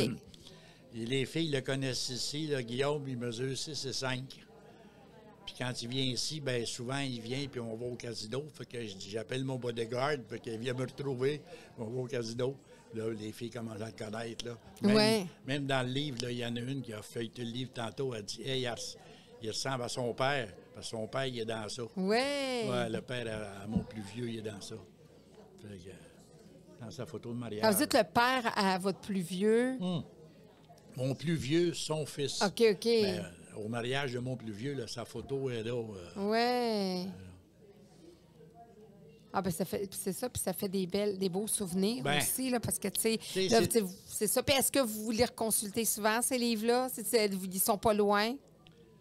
Et les filles le connaissent ici. Là, Guillaume, il mesure six et cinq. Puis quand il vient ici, ben souvent, il vient, puis on va au casino. Fait que je dis, j'appelle mon bodyguard, fait qu'il vient me retrouver, on va au casino. Là, les filles commencent à le connaître, là. Même, ouais. Même dans le livre, là, il y en a une qui a feuilleté le livre tantôt, elle dit, hey, il ressemble à son père, parce que son père, il est dans ça. Oui. Ouais, le père, à, à mon plus vieux, il est dans ça. Fait que, dans sa photo de mariage. Alors, vous dites le père à votre plus vieux? Hum. Mon plus vieux, son fils. OK, OK. Ben, au mariage de mon plus vieux, là, sa photo est là. Euh, ouais. Euh, Ah ben ça fait c'est ça, puis ça fait des belles, des beaux souvenirs ben, aussi, là, parce que tu sais, c'est ça. Puis est-ce que vous les reconsultez souvent, ces livres-là? Ils sont pas loin?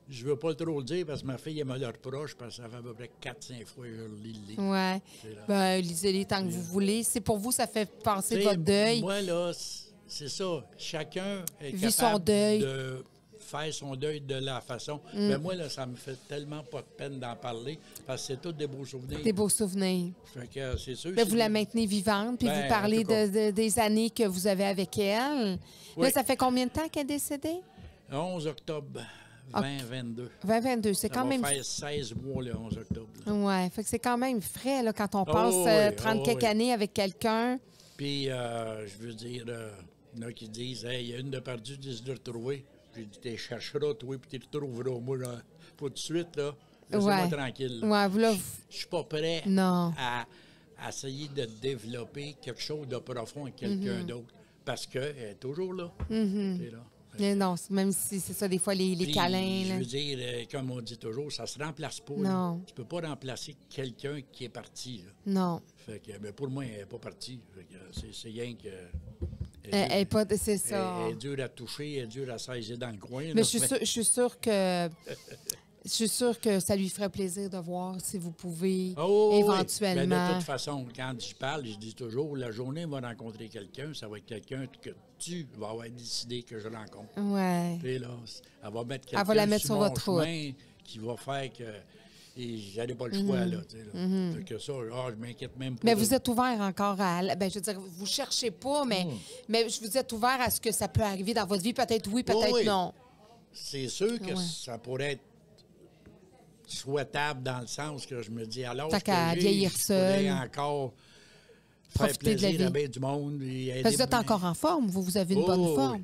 Je veux pas trop le dire parce que ma fille, elle me le reproche parce que ça fait à peu près quatre cinq fois que je lis le livre. Oui. Ben, lisez-les tant que vous voulez. C'est pour vous, ça fait passer t'sais, votre deuil. Moi, là, c'est ça. Chacun est Vit capable son deuil. de faire son deuil de la façon. Mm. Mais moi, là, ça me fait tellement pas de peine d'en parler parce que c'est tous des beaux souvenirs. Des beaux souvenirs. Fait que c'est sûr. Mais vous la maintenez vivante puis ben, vous parlez de, de, des années que vous avez avec elle. Oui. Là, ça fait combien de temps qu'elle est décédée? Le onze octobre vingt vingt-deux. vingt vingt-deux, c'est quand même... Ça va faire seize mois le onze octobre. Oui, fait que c'est quand même frais là, quand on passe oh, oui, trente oh, quelques oui. années avec quelqu'un. Puis, euh, je veux dire, euh, il y en a qui disent, hey, il y a une de perdue, dix de retrouvée. Tu chercheras, toi, puis tu te retrouveras. Moi, là, pour tout de suite, là, laissez-moi ouais. tranquille. Là. Ouais, là, vous... Je ne suis pas prêt non. à, à essayer de développer quelque chose de profond avec quelqu'un mm-hmm. d'autre, parce qu'elle est toujours là. Mm-hmm. C'est là. Mais non, même si c'est ça, des fois, les, les puis, câlins... Je veux là. dire, comme on dit toujours, ça ne se remplace pas. Non. Tu ne peux pas remplacer quelqu'un qui est parti. Là. Non. Fait que, mais pour moi, elle n'est pas partie. C'est rien que... C'est ça. Elle est dure à toucher, elle est dure à saisir dans le coin. Mais là, je, suis mais... Sûr, je suis sûre que... Je suis sûre que ça lui ferait plaisir de voir si vous pouvez oh, éventuellement. Oui. Bien, de toute façon, quand je parle, je dis toujours, la journée, on va rencontrer quelqu'un, ça va être quelqu'un que tu vas avoir décidé que je rencontre. Oui. Puis là, elle va mettre quelqu'un sur, sur mon votre chemin route. qui va faire que... Et j'avais pas le choix, mmh. là, tu sais, là. Mmh. Fait que ça, oh, je m'inquiète même pas. Mais vous êtes ouvert encore à... Ben, je veux dire, vous cherchez pas, mais, mmh. mais je vous êtes ouvert à ce que ça peut arriver dans votre vie. Peut-être oui, peut-être oui. non. C'est sûr que ouais. ça pourrait être souhaitable dans le sens que je me dis, alors, je pourrais encore faire Profiter plaisir de la vie. à bien du monde. Et aider Parce que vous êtes bien. encore en forme. Vous, vous avez une oh, bonne forme.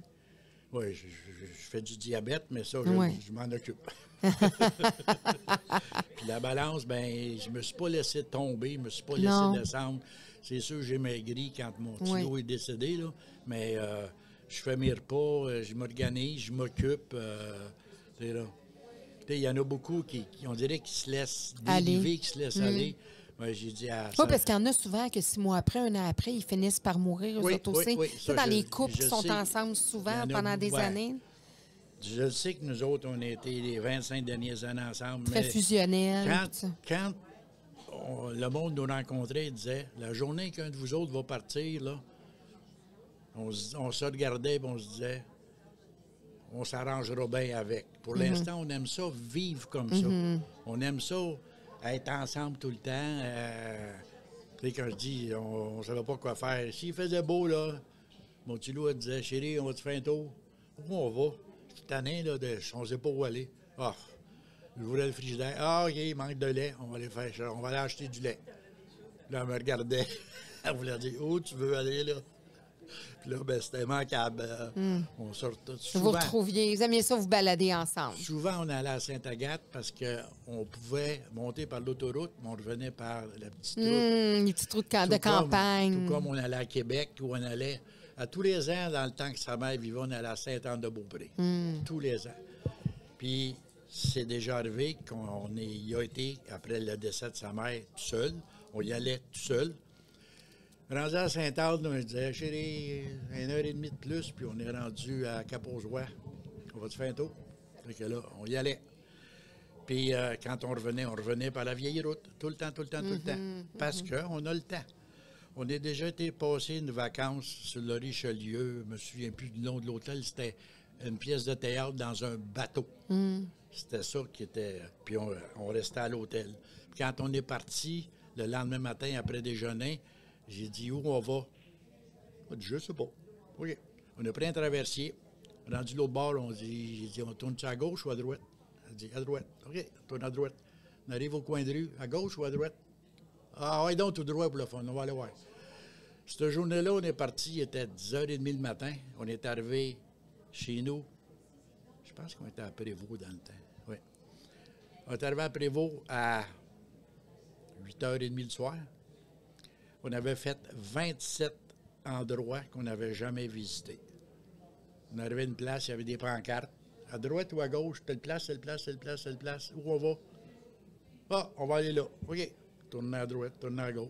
Oui, oui je, je, je fais du diabète, mais ça, je, ouais. je m'en occupe. Puis la balance, ben, je me suis pas laissé tomber, je me suis pas non. laissé descendre. C'est sûr, j'ai maigri quand mon tino oui. est décédé, là, mais euh, je fais mes repas, je m'organise, je m'occupe. Euh, il y en a beaucoup qui, qui on dirait, qui se laissent déliver, qui se laissent mmh. aller. Ben, j'ai dit à... Oui, parce qu'il y en a souvent que six mois après, un an après, ils finissent par mourir. Oui, eux oui, oui, ça, dans je, les couples qui sont sais, ensemble souvent pendant a, des ouais. années. Je sais que nous autres, on a été les vingt-cinq dernières années ensemble. Très mais fusionnel. Quand, quand on, le monde nous rencontrait, il disait, la journée qu'un de vous autres va partir, là, on, on se regardait et on se disait, on s'arrangera bien avec. Pour mm-hmm. l'instant, on aime ça vivre comme mm-hmm. ça. On aime ça être ensemble tout le temps. Euh, tu sais, quand je dis, on ne savait pas quoi faire. S'il faisait beau, là, mon petit loup, elle disait, chérie, on va te faire un tour. Où on va? Cette année, là, de, on ne sait pas où aller. Ah, je voulais le frigidaire. Ah, OK, il manque de lait. On va aller faire, on va aller acheter du lait. Là, elle me regardait. Elle voulait dire, où tu veux aller, là? Puis là, ben, c'était manquable. Mm. On sort tout souvent. Vous retrouviez, vous aimiez ça, vous balader ensemble. Souvent, on allait à Sainte-Agathe parce qu'on pouvait monter par l'autoroute, mais on revenait par la petite route. Mm, les petites routes de campagne. Comme, tout comme on allait à Québec, où on allait... À tous les ans, dans le temps que sa mère vivait, on allait à Sainte-Anne-de-Beaupré. Mm. Tous les ans. Puis, c'est déjà arrivé qu'on y a été, après le décès de sa mère, tout seul. On y allait tout seul. Rendu à Sainte-Anne, on disait, chérie, une heure et demie de plus, puis on est rendu à Capozois. On va te faire un tour. Fait que là, on y allait. Puis, euh, quand on revenait, on revenait par la vieille route. Tout le temps, tout le temps, mm-hmm, tout le temps. Parce mm-hmm. qu'on a le temps. On a déjà été passé une vacance sur le Richelieu. Je me souviens plus du nom de l'hôtel. C'était une pièce de théâtre dans un bateau. Mm. C'était ça qui était... Puis on, on restait à l'hôtel. Quand on est parti, le lendemain matin, après déjeuner, j'ai dit, où on va? On dit, je sais pas. OK. On a pris un traversier. Rendu l'autre bord, on dit, j'ai dit, on tourne-tu à gauche ou à droite? Elle dit à droite. OK, tourne à droite. On arrive au coin de rue, à gauche ou à droite? Ah oui, donc tout droit pour le fond, on va aller voir. Cette journée-là, on est parti, il était dix heures trente le matin. On est arrivé chez nous. Je pense qu'on était à Prévost dans le temps. Oui. On est arrivé à Prévost à huit heures trente du soir. On avait fait vingt-sept endroits qu'on n'avait jamais visités. On arrivait à une place, il y avait des pancartes. À droite ou à gauche, telle place, telle place, telle place, telle place. Où on va? Ah, on va aller là. OK. Tourner à droite, tourner à gauche.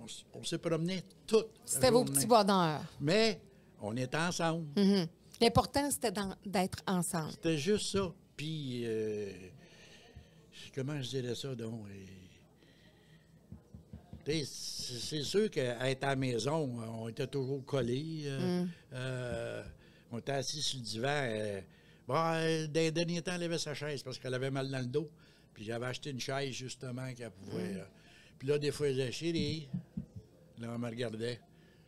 On, on s'est promené toute la journée. C'était vos petits bonheurs. Mais on est ensemble. Mm-hmm. L'important, c'était d'être ensemble. C'était juste ça. Puis, euh, comment je dirais ça, donc? Et... C'est sûr qu'à être à la maison, on était toujours collés. Euh, mm. euh, on était assis sur le divan. Euh, bon, euh, dans les derniers temps, elle avait sa chaise parce qu'elle avait mal dans le dos. Puis j'avais acheté une chaise, justement, qu'elle pouvait... Mm. Euh, puis là, des fois, elle disait « Chérie ». Là, on me regardait.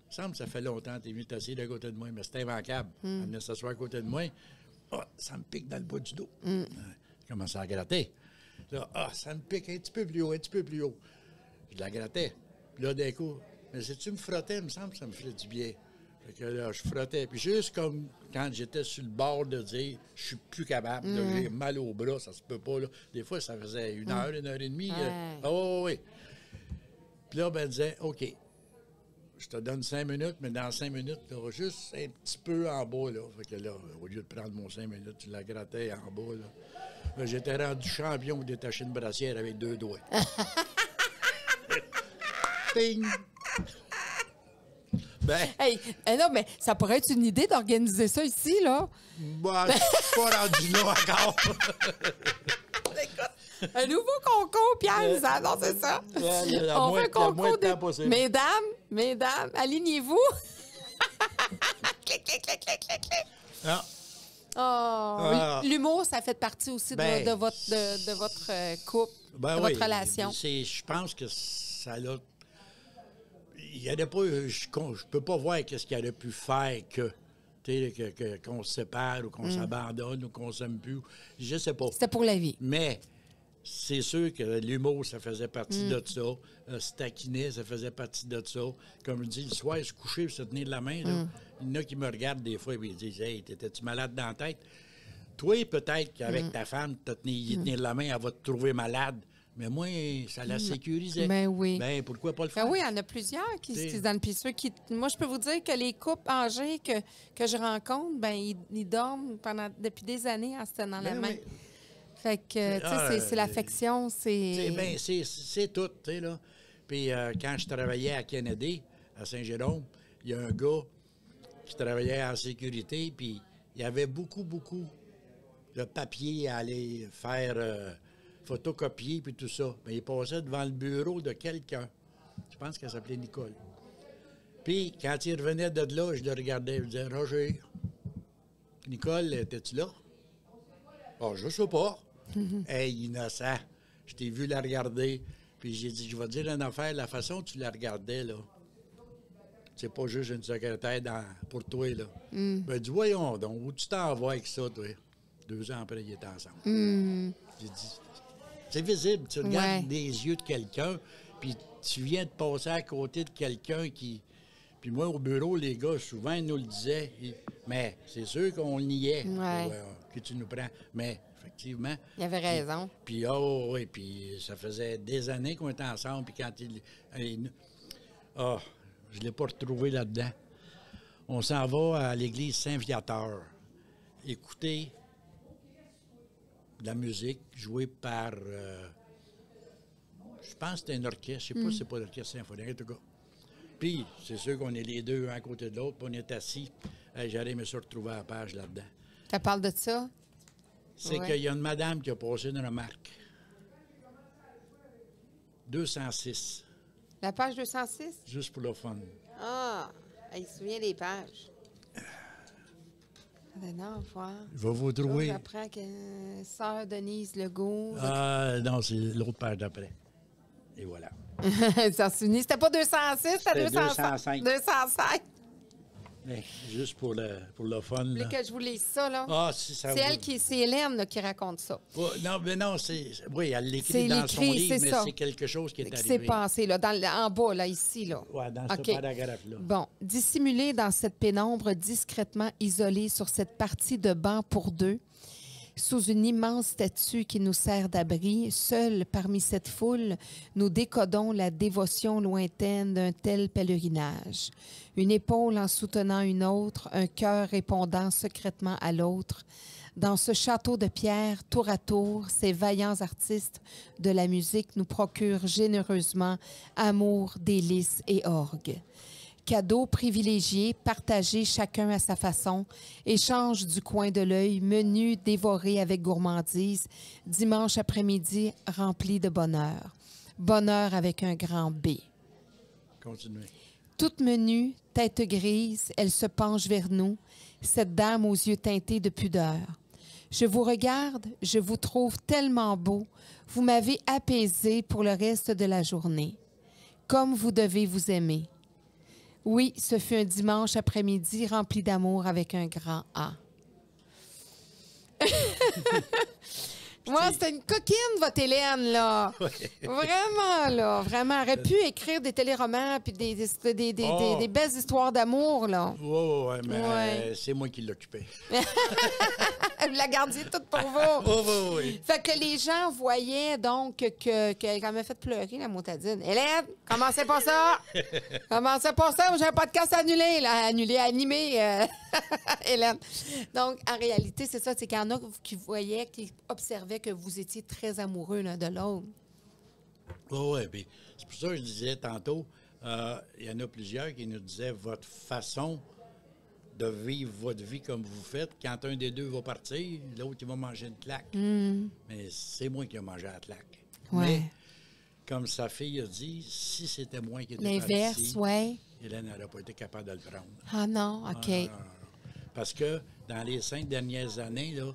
Il me semble que ça fait longtemps que tu es venu t'asseoir à côté de moi, mais c'était immanquable. Mm. Elle venait s'asseoir à côté de moi. « Ah, oh, ça me pique dans le bas du dos. Mm. » Je commençais à gratter. Là, « Ah, oh, ça me pique un petit peu plus haut, un petit peu plus haut. » Je la grattais. Puis là, d'un coup, mais si tu me frottais, il me semble que ça me ferait du bien. Fait que là, je frottais. Puis juste comme quand j'étais sur le bord de dire, je suis plus capable, mm. j'ai mal au bras, ça se peut pas. Là. Des fois, ça faisait une heure, mm. une heure et demie. Ah hey. oh, oui. Puis là, ben, elle disait, OK, je te donne cinq minutes, mais dans cinq minutes, tu auras juste un petit peu en bas. Là. Fait que là, au lieu de prendre mon cinq minutes, tu la grattais en bas. Là. J'étais rendu champion pour détacher une brassière avec deux doigts. Ding! Ben, hey, hey non, mais ça pourrait être une idée d'organiser ça ici, là. Bah, ben, je suis pas rendu là encore. Écoute, un nouveau concours, Pierre, euh, ça, non, c'est ça. Euh, On moins, fait un concours de... Possible. Mesdames, mesdames, alignez-vous. Clic, clic, clic, clic, clic, clic. Ah. Oh, ah. L'humour, ça fait partie aussi ben, de, de votre, de, de votre couple, ben de oui, votre relation. Je pense que ça l'a... Il y avait pas, je ne peux pas voir qu'est-ce qu'il aurait pu faire que, que, que qu'on se sépare ou qu'on mm. s'abandonne ou qu'on s'aime plus. Je sais pas. C'était pour la vie. Mais c'est sûr que l'humour, ça faisait partie mm. de ça. Euh, se taquiner, ça faisait partie de ça. Comme je dis, le soir, se coucher, se tenir de la main. Là. Mm. Il y en a qui me regardent des fois et ils disent « Hey, t'étais-tu malade dans la tête? » Toi, peut-être qu'avec mm. ta femme, te tenir, mm. tenir de la main, elle va te trouver malade. Mais moi, ça la sécurisait. Ben oui. Ben pourquoi pas le faire? Ben oui, il y en a plusieurs qui se donnent. Puis ceux qui... Moi, je peux vous dire que les couples âgés que, que je rencontre, ben ils, ils dorment pendant depuis des années en se tenant ben la main. Oui. Fait que, ah, tu sais, c'est l'affection, c'est... Ben, c'est tout, tu sais, là. Puis euh, quand je travaillais à Kennedy, à Saint-Jérôme, il y a un gars qui travaillait en sécurité, puis il y avait beaucoup, beaucoup de papier à aller faire... Euh, photocopier, puis tout ça. Mais il passait devant le bureau de quelqu'un. Je pense qu'elle s'appelait Nicole. Puis, quand il revenait de là, je le regardais, je lui disais, « Roger, Nicole, étais-tu là? »« Ah, oh, je sais pas. Mm-hmm. »« Hey, innocent, je t'ai vu la regarder. » Puis j'ai dit, « Je vais te dire une affaire, la façon dont tu la regardais, là, c'est pas juste une secrétaire dans, pour toi, là. Mm. » Ben, dis, « Voyons donc, où tu t'en vas avec ça, toi? » Deux ans après, ils étaient ensemble. Mm. J'ai dit, c'est visible. Tu regardes ouais. les yeux de quelqu'un, puis tu viens de passer à côté de quelqu'un qui... Puis moi, au bureau, les gars, souvent, ils nous le disaient. Ils... Mais c'est sûr qu'on niait ouais. euh, que tu nous prends. Mais effectivement... Il avait raison. Puis, puis oh, oui, puis ça faisait des années qu'on était ensemble. Puis quand il... Ah, oh, je ne l'ai pas retrouvé là-dedans. On s'en va à l'église Saint-Viateur. Écoutez... de la musique jouée par, euh, je pense que c'était un orchestre, je ne sais mm. pas si c'est pas l'orchestre symphonique, en tout cas. Puis, c'est sûr qu'on est les deux, un à côté de l'autre, puis on est assis. Hey, j'allais me retrouver à la page là-dedans. Tu parles de ça? C'est ouais. qu'il y a une madame qui a passé une remarque. deux cent six. La page deux cent six? Juste pour le fun. Ah! Il se souvient des pages. Non, voir. Je vais vous trouver. Après que euh, sœur Denise Legault. Ah, non, c'est l'autre page d'après. Et voilà. Ça se finit. C'était pas deux cent six, c'était deux cent cinq. deux cent cinq. Mais juste pour le, pour le fun. Là. Que je vous lise ça, là. Ah, si ça. C'est elle qui, c'est Hélène là, qui raconte ça. Oh, non, mais non, c'est. Oui, elle l'écrit dans son livre, mais c'est quelque chose qui est arrivé. C'est passé, là, dans, en bas, là, ici, là. Oui, dans okay. ce paragraphe-là. Bon. Dissimulé dans cette pénombre, discrètement isolé sur cette partie de banc pour deux, sous une immense statue qui nous sert d'abri, seul parmi cette foule, nous décodons la dévotion lointaine d'un tel pèlerinage. Une épaule en soutenant une autre, un cœur répondant secrètement à l'autre. Dans ce château de pierre, tour à tour, ces vaillants artistes de la musique nous procurent généreusement amour, délices et orgues. Cadeaux privilégiés, partagés chacun à sa façon, échanges du coin de l'œil, menus dévorés avec gourmandise, dimanche après-midi rempli de bonheur. Bonheur avec un grand B. Continuez. Toute menue, tête grise, elle se penche vers nous, cette dame aux yeux teintés de pudeur. Je vous regarde, je vous trouve tellement beau, vous m'avez apaisé pour le reste de la journée. Comme vous devez vous aimer. Oui, ce fut un dimanche après-midi rempli d'amour avec un grand A. Moi, c'était une coquine, votre Hélène, là. Ouais. Vraiment, là. Vraiment. Elle aurait pu écrire des téléromans puis des, des, des, des, oh. des, des belles histoires d'amour, là. Oui, oh, oui, mais ouais. euh, c'est moi qui l'occupais. Vous la gardiez toute pour vous. Oh, oh, oui. Fait que les gens voyaient donc qu'elle que, que, m'a fait pleurer, la motadine. Hélène, commencez pas ça. Commencez pas ça. J'ai un podcast annulé, là. Annulé, animé, euh, Hélène. Donc, en réalité, c'est ça. C'est qu'il y en a qui voyaient, qui observaient que vous étiez très amoureux l'un de l'autre. Oh, oui, bien, c'est pour ça que je disais tantôt, euh, il y en a plusieurs qui nous disaient votre façon de vivre votre vie comme vous faites. Quand un des deux va partir, l'autre, il va manger une claque. Mm. Mais c'est moi qui ai mangé la claque. Ouais. Mais, comme sa fille a dit, si c'était moi qui était parti, ouais. Hélène n'aurait pas été capable de le prendre. Ah non, OK. Ah, parce que dans les cinq dernières années, là,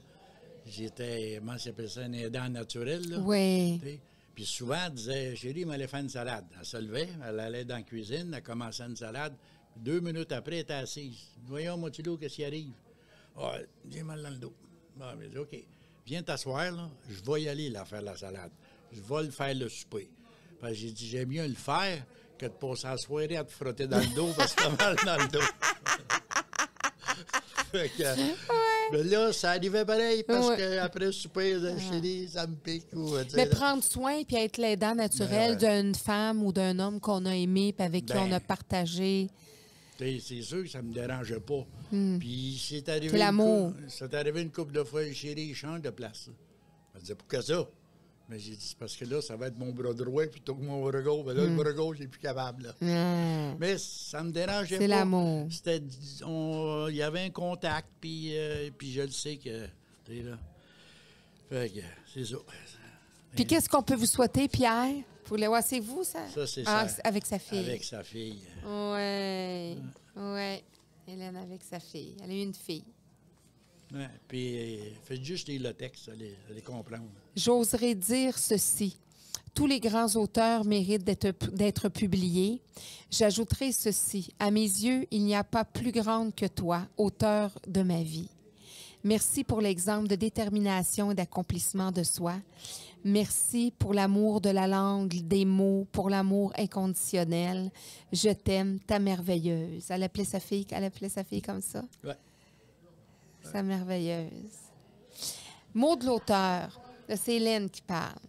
j'étais, comment s'appelle ça, un aidant naturel. Là, oui. T'sais? Puis souvent, elle disait, chérie, m'allait faire une salade. Elle se levait, elle allait dans la cuisine, elle commençait une salade. Deux minutes après, elle était assise. Voyons, mon petit loup, qu'est-ce qui arrive? Ah, j'ai mal dans le dos. Ah, mais OK, viens t'asseoir, là. Je vais y aller, là, faire la salade. Je vais le faire le souper. Parce que j'ai dit, j'aime mieux le faire que de passer la soirée à te frotter dans le dos parce que t'as mal dans le dos. Fait que, ouais. Mais là, ça arrivait pareil parce ouais. qu'après le souper, je dis, ça me pique. Ou, mais prendre soin et être l'aidant naturel ben, d'une femme ou d'un homme qu'on a aimé et avec ben, qui on a partagé. C'est sûr que ça ne me dérangeait pas. Mm. Puis c'est arrivé, arrivé une couple de fois, chérie, je change de place. Elle me disait, pourquoi ça? Mais j'ai dit, c'est parce que là, ça va être mon bras droit plutôt que mon bras gauche. Ben là, mm. le bras gauche, je n'ai plus capable. Mm. Mais ça ne me dérangeait pas. C'est l'amour. C'était, il y avait un contact, puis, euh, puis je le sais que. T'es là. Fait que c'est ça. Puis qu'est-ce qu'on peut vous souhaiter, Pierre? C'est vous, ça? Ça, c'est ah, ça. Avec sa fille. Avec sa fille. Oui. Oui. Hélène avec sa fille. Elle a eu une fille. Oui. Puis, faites juste lire le texte, allez, allez comprendre. J'oserais dire ceci. Tous les grands auteurs méritent d'être publiés. J'ajouterai ceci. À mes yeux, il n'y a pas plus grande que toi, auteur de ma vie. Merci pour l'exemple de détermination et d'accomplissement de soi. Merci pour l'amour de la langue, des mots, pour l'amour inconditionnel. Je t'aime, ta merveilleuse. Elle appelait sa fille, elle appelait sa fille comme ça. Ouais. Ouais. Sa merveilleuse. Mot de l'auteur, c'est Hélène qui parle.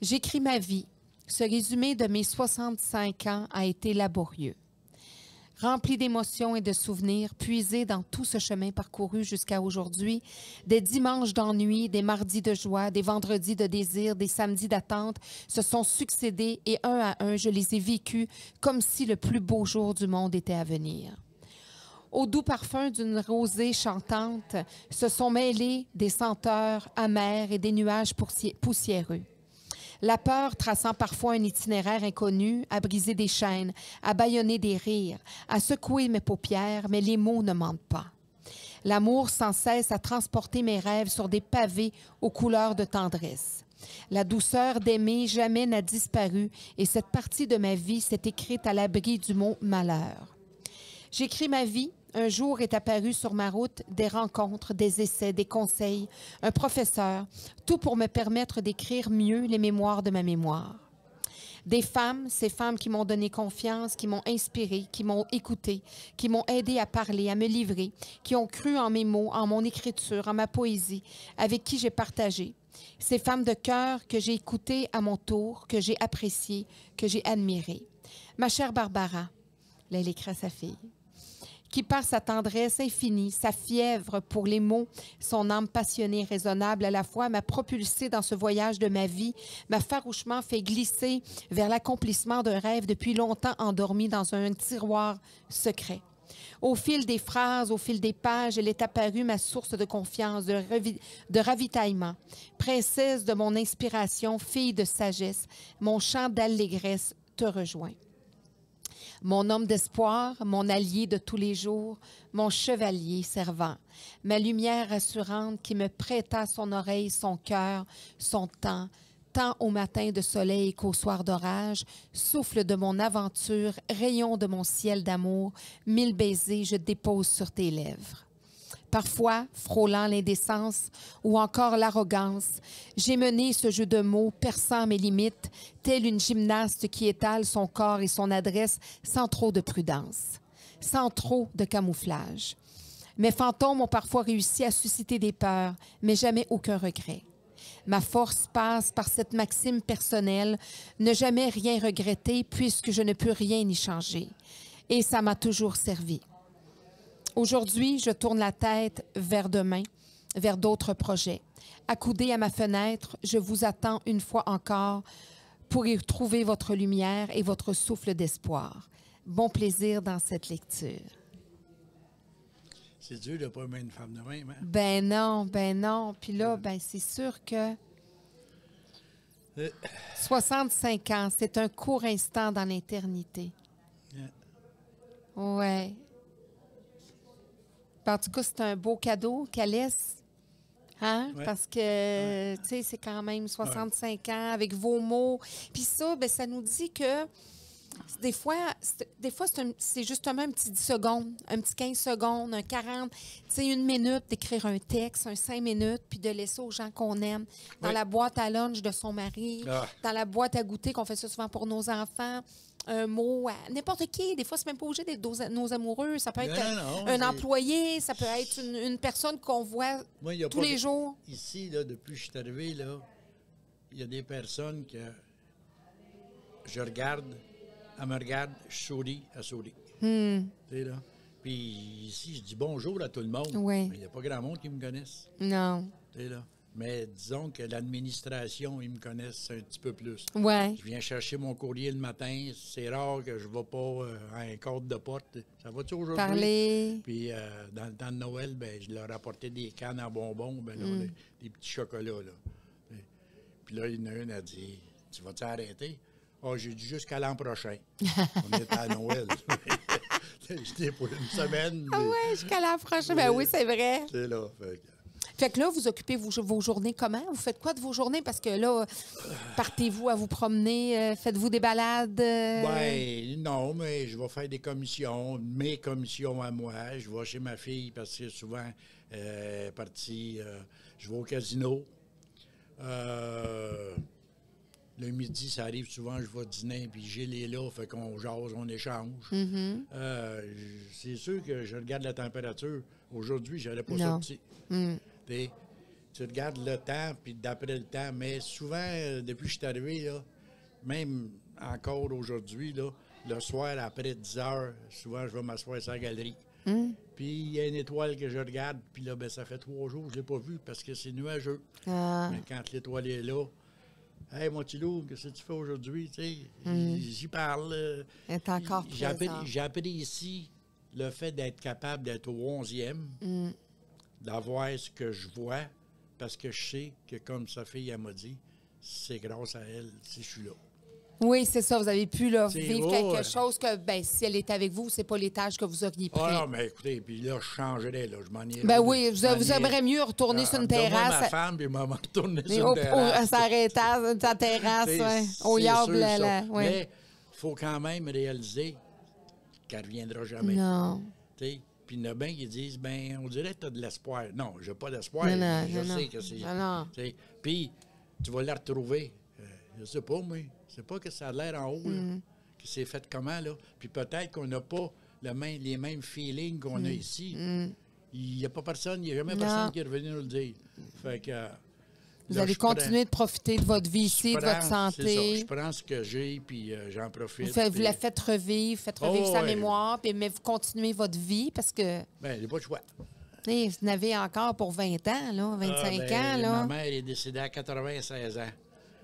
J'écris ma vie. Ce résumé de mes soixante-cinq ans a été laborieux. Rempli d'émotions et de souvenirs, puisé dans tout ce chemin parcouru jusqu'à aujourd'hui, des dimanches d'ennui, des mardis de joie, des vendredis de désir, des samedis d'attente se sont succédés et un à un, je les ai vécus comme si le plus beau jour du monde était à venir. Au doux parfum d'une rosée chantante se sont mêlés des senteurs amères et des nuages poussiéreux. La peur traçant parfois un itinéraire inconnu, à briser des chaînes, à bâillonner des rires, à secouer mes paupières, mais les mots ne mentent pas. L'amour sans cesse a transporté mes rêves sur des pavés aux couleurs de tendresse. La douceur d'aimer jamais n'a disparu et cette partie de ma vie s'est écrite à l'abri du mot malheur. J'écris ma vie. Un jour est apparu sur ma route des rencontres, des essais, des conseils, un professeur, tout pour me permettre d'écrire mieux les mémoires de ma mémoire. Des femmes, ces femmes qui m'ont donné confiance, qui m'ont inspirée, qui m'ont écoutée, qui m'ont aidée à parler, à me livrer, qui ont cru en mes mots, en mon écriture, en ma poésie, avec qui j'ai partagé. Ces femmes de cœur que j'ai écoutées à mon tour, que j'ai appréciées, que j'ai admirées. Ma chère Barbara, là, elle écrit à sa fille, qui par sa tendresse infinie, sa fièvre pour les mots, son âme passionnée et raisonnable à la fois m'a propulsée dans ce voyage de ma vie, m'a farouchement fait glisser vers l'accomplissement d'un rêve depuis longtemps endormi dans un tiroir secret. Au fil des phrases, au fil des pages, elle est apparue ma source de confiance, de, de ravitaillement, princesse de mon inspiration, fille de sagesse, mon chant d'allégresse te rejoint. Mon homme d'espoir, mon allié de tous les jours, mon chevalier servant, ma lumière rassurante qui me prêta son oreille, son cœur, son temps, tant au matin de soleil qu'au soir d'orage, souffle de mon aventure, rayon de mon ciel d'amour, mille baisers je dépose sur tes lèvres. Parfois, frôlant l'indécence ou encore l'arrogance, j'ai mené ce jeu de mots perçant mes limites, telle une gymnaste qui étale son corps et son adresse sans trop de prudence, sans trop de camouflage. Mes fantômes ont parfois réussi à susciter des peurs, mais jamais aucun regret. Ma force passe par cette maxime personnelle, ne jamais rien regretter puisque je ne peux rien y changer. Et ça m'a toujours servi. Aujourd'hui, je tourne la tête vers demain, vers d'autres projets. Accoudée à ma fenêtre, je vous attends une fois encore pour y trouver votre lumière et votre souffle d'espoir. Bon plaisir dans cette lecture. C'est dur de ne pas aimer une femme de même. Hein? Ben non, ben non. Puis là, ben c'est sûr que soixante-cinq ans, c'est un court instant dans l'éternité. Ouais. En tout cas, c'est un beau cadeau qu'elle laisse, hein? Ouais. Parce que, ouais, tu sais, c'est quand même soixante-cinq ouais. ans avec vos mots. Puis ça, ben, ça nous dit que des fois, des fois c'est justement un petit dix secondes, un petit quinze secondes, un quarante, tu sais, une minute d'écrire un texte, un cinq minutes, puis de laisser aux gens qu'on aime. Dans ouais. la boîte à lunch de son mari, ah. dans la boîte à goûter, qu'on fait ça souvent pour nos enfants. Un mot à n'importe qui. Des fois, c'est même pas obligé d'être nos amoureux. Ça peut être non, non, un employé, ça peut être une, une personne qu'on voit Moi, y a tous pas... les jours. Ici, là, depuis que je suis arrivé, là, il y a des personnes que je regarde, elle me regarde, je souris, elle sourit. Mm. Tu sais, là. Puis ici, je dis bonjour à tout le monde. Oui. Mais il n'y a pas grand monde qui me connaisse. Non. Tu sais, là. Mais disons que l'administration, ils me connaissent un petit peu plus. Ouais. Je viens chercher mon courrier le matin. C'est rare que je ne vais pas à un code de porte. Ça va-tu aujourd'hui? Parler. Puis euh, dans le temps de Noël, ben, je leur apportais des cannes à bonbons, ben, là, mm. des, des petits chocolats. Là. Puis là, il y en a une a dit, tu vas-tu arrêter? Ah, oh, j'ai dit jusqu'à l'an prochain. On est à Noël. J'étais pour une semaine. Ah mais... oui, jusqu'à l'an prochain. Ben oui, c'est vrai. C'est là, fait que... Fait que là, vous occupez vos, vos journées comment? Vous faites quoi de vos journées? Parce que là, partez-vous à vous promener? Euh, Faites-vous des balades? Euh... Bien, non, mais je vais faire des commissions, mes commissions à moi. Je vais chez ma fille parce que souvent, euh, partie, euh, je vais au casino. Euh, le midi, ça arrive souvent, je vais dîner, puis j'ai les là, fait qu'on jase, on échange. Mm-hmm. euh, C'est sûr que je regarde la température. Aujourd'hui, je n'aurais pas sorti. Mm. Tu regardes le temps, puis d'après le temps. Mais souvent, euh, depuis que je suis arrivé, là, même encore aujourd'hui, le soir, après dix heures, souvent, je vais m'asseoir sur la galerie. Mm. Puis il y a une étoile que je regarde, puis là, ben, ça fait trois jours que je ne l'ai pas vue parce que c'est nuageux. Ah. Mais quand l'étoile est là, « Hey, mon petit loup, qu'est-ce que tu fais aujourd'hui? » Mm. J'y parle. Euh, est encore j'apprécie le fait d'être capable d'être au onzième. Mm. D'avoir ce que je vois, parce que je sais que, comme sa fille m'a dit, c'est grâce à elle si je suis là. Oui, c'est ça. Vous avez pu là, vivre oh, quelque chose que, ben, si elle est avec vous, c'est pas les tâches que vous auriez pris. Ah, non, mais écoutez, puis là, je changerais, là. Je m'en irais. Ben oui, vous, vous aimeriez mieux retourner ah, sur une terrasse. Moi, ma femme, puis maman retourner mais sur une terrasse. S'arrêter sur sa terrasse, ouais, au yard, là, là. Ouais. Mais il faut quand même réaliser qu'elle ne reviendra jamais. Non. T'sais? Puis il y en a bien qui disent, ben on dirait que tu as de l'espoir. Non, j'ai pas d'espoir. Je non, sais non. que c'est. Puis tu vas la retrouver. Euh, je sais pas, moi. Je sais pas que ça a l'air en haut, mm. là, que c'est fait comment, là. Puis peut-être qu'on n'a pas le même, les mêmes feelings qu'on mm. a ici. Mm. Il n'y a pas personne, il n'y a jamais non. personne qui est revenu nous le dire. Fait que, euh, vous là, allez continuer prends, de profiter de votre vie ici, prends, de votre santé. Ça, je prends ce que j'ai, puis euh, j'en profite. Vous, fait, puis... vous la faites revivre, faites revivre oh, sa ouais. mémoire, puis, mais vous continuez votre vie parce que... Bien, il n'y a pas de choix. Vous n'avez encore pour vingt ans, là, vingt-cinq ah, ben, ans. Là. Ma mère est décédée à quatre-vingt-seize ans.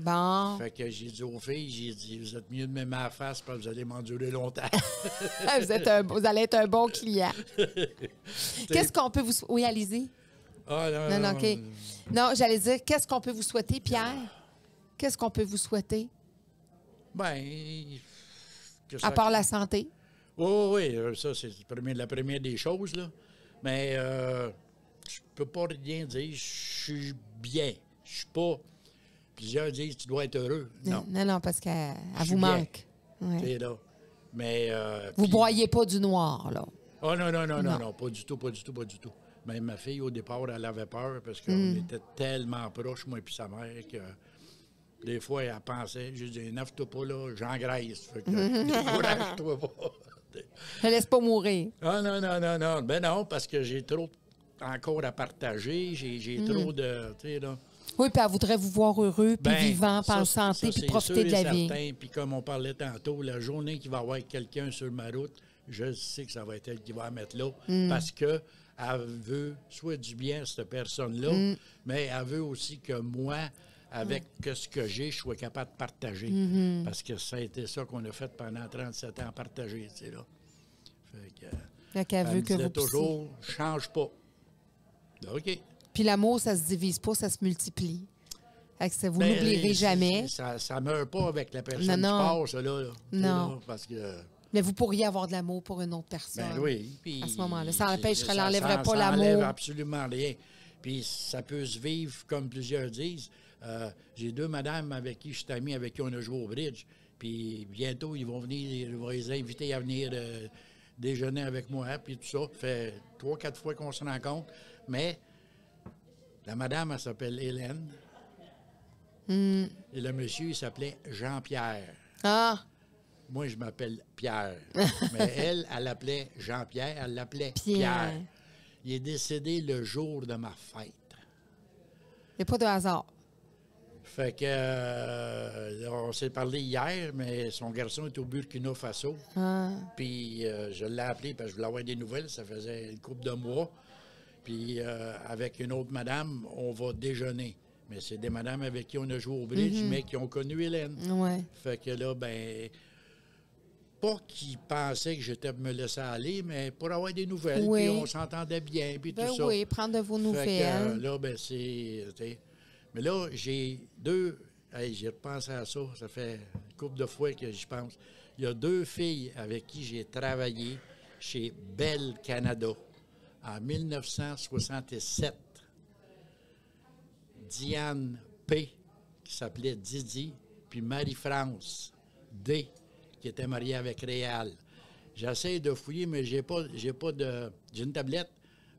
Bon. Fait que j'ai dit aux filles, j'ai dit, vous êtes mieux de m'aimer à la face parce que vous allez m'endurer longtemps. vous, êtes un, vous allez être un bon client. Qu'est-ce qu'on peut vous... Oui, allez-y. Ah, non, non, non, non, okay. non j'allais dire, qu'est-ce qu'on peut vous souhaiter, Pierre? Qu'est-ce qu'on peut vous souhaiter? Ben... Que ça... À part la santé? Oh, oui, ça, c'est la première des choses, là. Mais euh, je peux pas rien dire. Je suis bien. Je suis pas... Plusieurs disent, tu dois être heureux. Non, non, non parce qu'elle vous manque. Ouais. Là. Mais, euh, vous ne pis... broyez pas du noir, là. Oh non, non, non, non, non, non, pas du tout, pas du tout, pas du tout. Même ma fille, au départ, elle avait peur parce qu'on mm. était tellement proches, moi et puis sa mère, que des fois, elle pensait, je dis, neuf-toi pas, là, j'engraisse. Fait que, décourage-toi pas. Je laisse pas mourir. Ah non, non, non, non. Ben non, parce que j'ai trop encore à partager, j'ai mm. trop de, tu sais, là. Oui, puis elle voudrait vous voir heureux, puis ben, vivant, par santé, puis profiter de la certain. vie. Puis comme on parlait tantôt, la journée qu'il va y avoir quelqu'un sur ma route, je sais que ça va être elle qui va la mettre là, mm. parce qu'elle veut soit du bien à cette personne-là, mm. mais elle veut aussi que moi, avec mm. que ce que j'ai, je sois capable de partager. Mm-hmm. Parce que ça a été ça qu'on a fait pendant trente-sept ans, partager, tu sais, là. Fait que, Donc, elle, elle veut me que vous toujours, puissiez... change pas. OK. Puis l'amour, ça se divise pas, ça se multiplie. Ça, vous ben, n'oublierez jamais. Ça ne meurt pas avec la personne non, non. qui passe, là. là. Non. Là, parce que... Mais vous pourriez avoir de l'amour pour une autre personne. Ben oui. Puis, à ce moment-là. Ça n'empêcherait, ça n'enlèverait pas l'amour. Ça n'enlève absolument rien. Puis ça peut se vivre, comme plusieurs disent. Euh, j'ai deux madames avec qui je suis ami, avec qui on a joué au bridge. Puis bientôt, ils vont venir, je vais les inviter à venir euh, déjeuner avec moi, hein, puis tout ça. Ça fait trois, quatre fois qu'on se rencontre. Mais... La madame, elle s'appelle Hélène. Mm. Et le monsieur, il s'appelait Jean-Pierre. Ah! Moi, je m'appelle Pierre. Mais elle, elle l'appelait Jean-Pierre, elle l'appelait Pierre. Pierre. Il est décédé le jour de ma fête. Il n'y a pas de hasard. Fait que... Euh, on s'est parlé hier, mais son garçon est au Burkina Faso. Ah. Puis euh, je l'ai appelé parce que je voulais avoir des nouvelles. Ça faisait une couple de mois. Puis euh, avec une autre madame, on va déjeuner. Mais c'est des madames avec qui on a joué au bridge, mm-hmm. mais qui ont connu Hélène. Ouais. Fait que là, ben, pas qu'ils pensaient que j'étais me laisser aller, mais pour avoir des nouvelles. Oui. Puis on s'entendait bien, puis ben tout ça. Oui, prendre de vos nouvelles. Fait que, là, ben, c'est... Mais là, j'ai deux... Hey, j'ai repensé à ça, ça fait une couple de fois que j'y pense. Il y a deux filles avec qui j'ai travaillé chez Bell Canada. En mille neuf cent soixante-sept, Diane P., qui s'appelait Didi, puis Marie-France D., qui était mariée avec Réal. J'essaie de fouiller, mais j'ai pas, j'ai pas de... J'ai une tablette,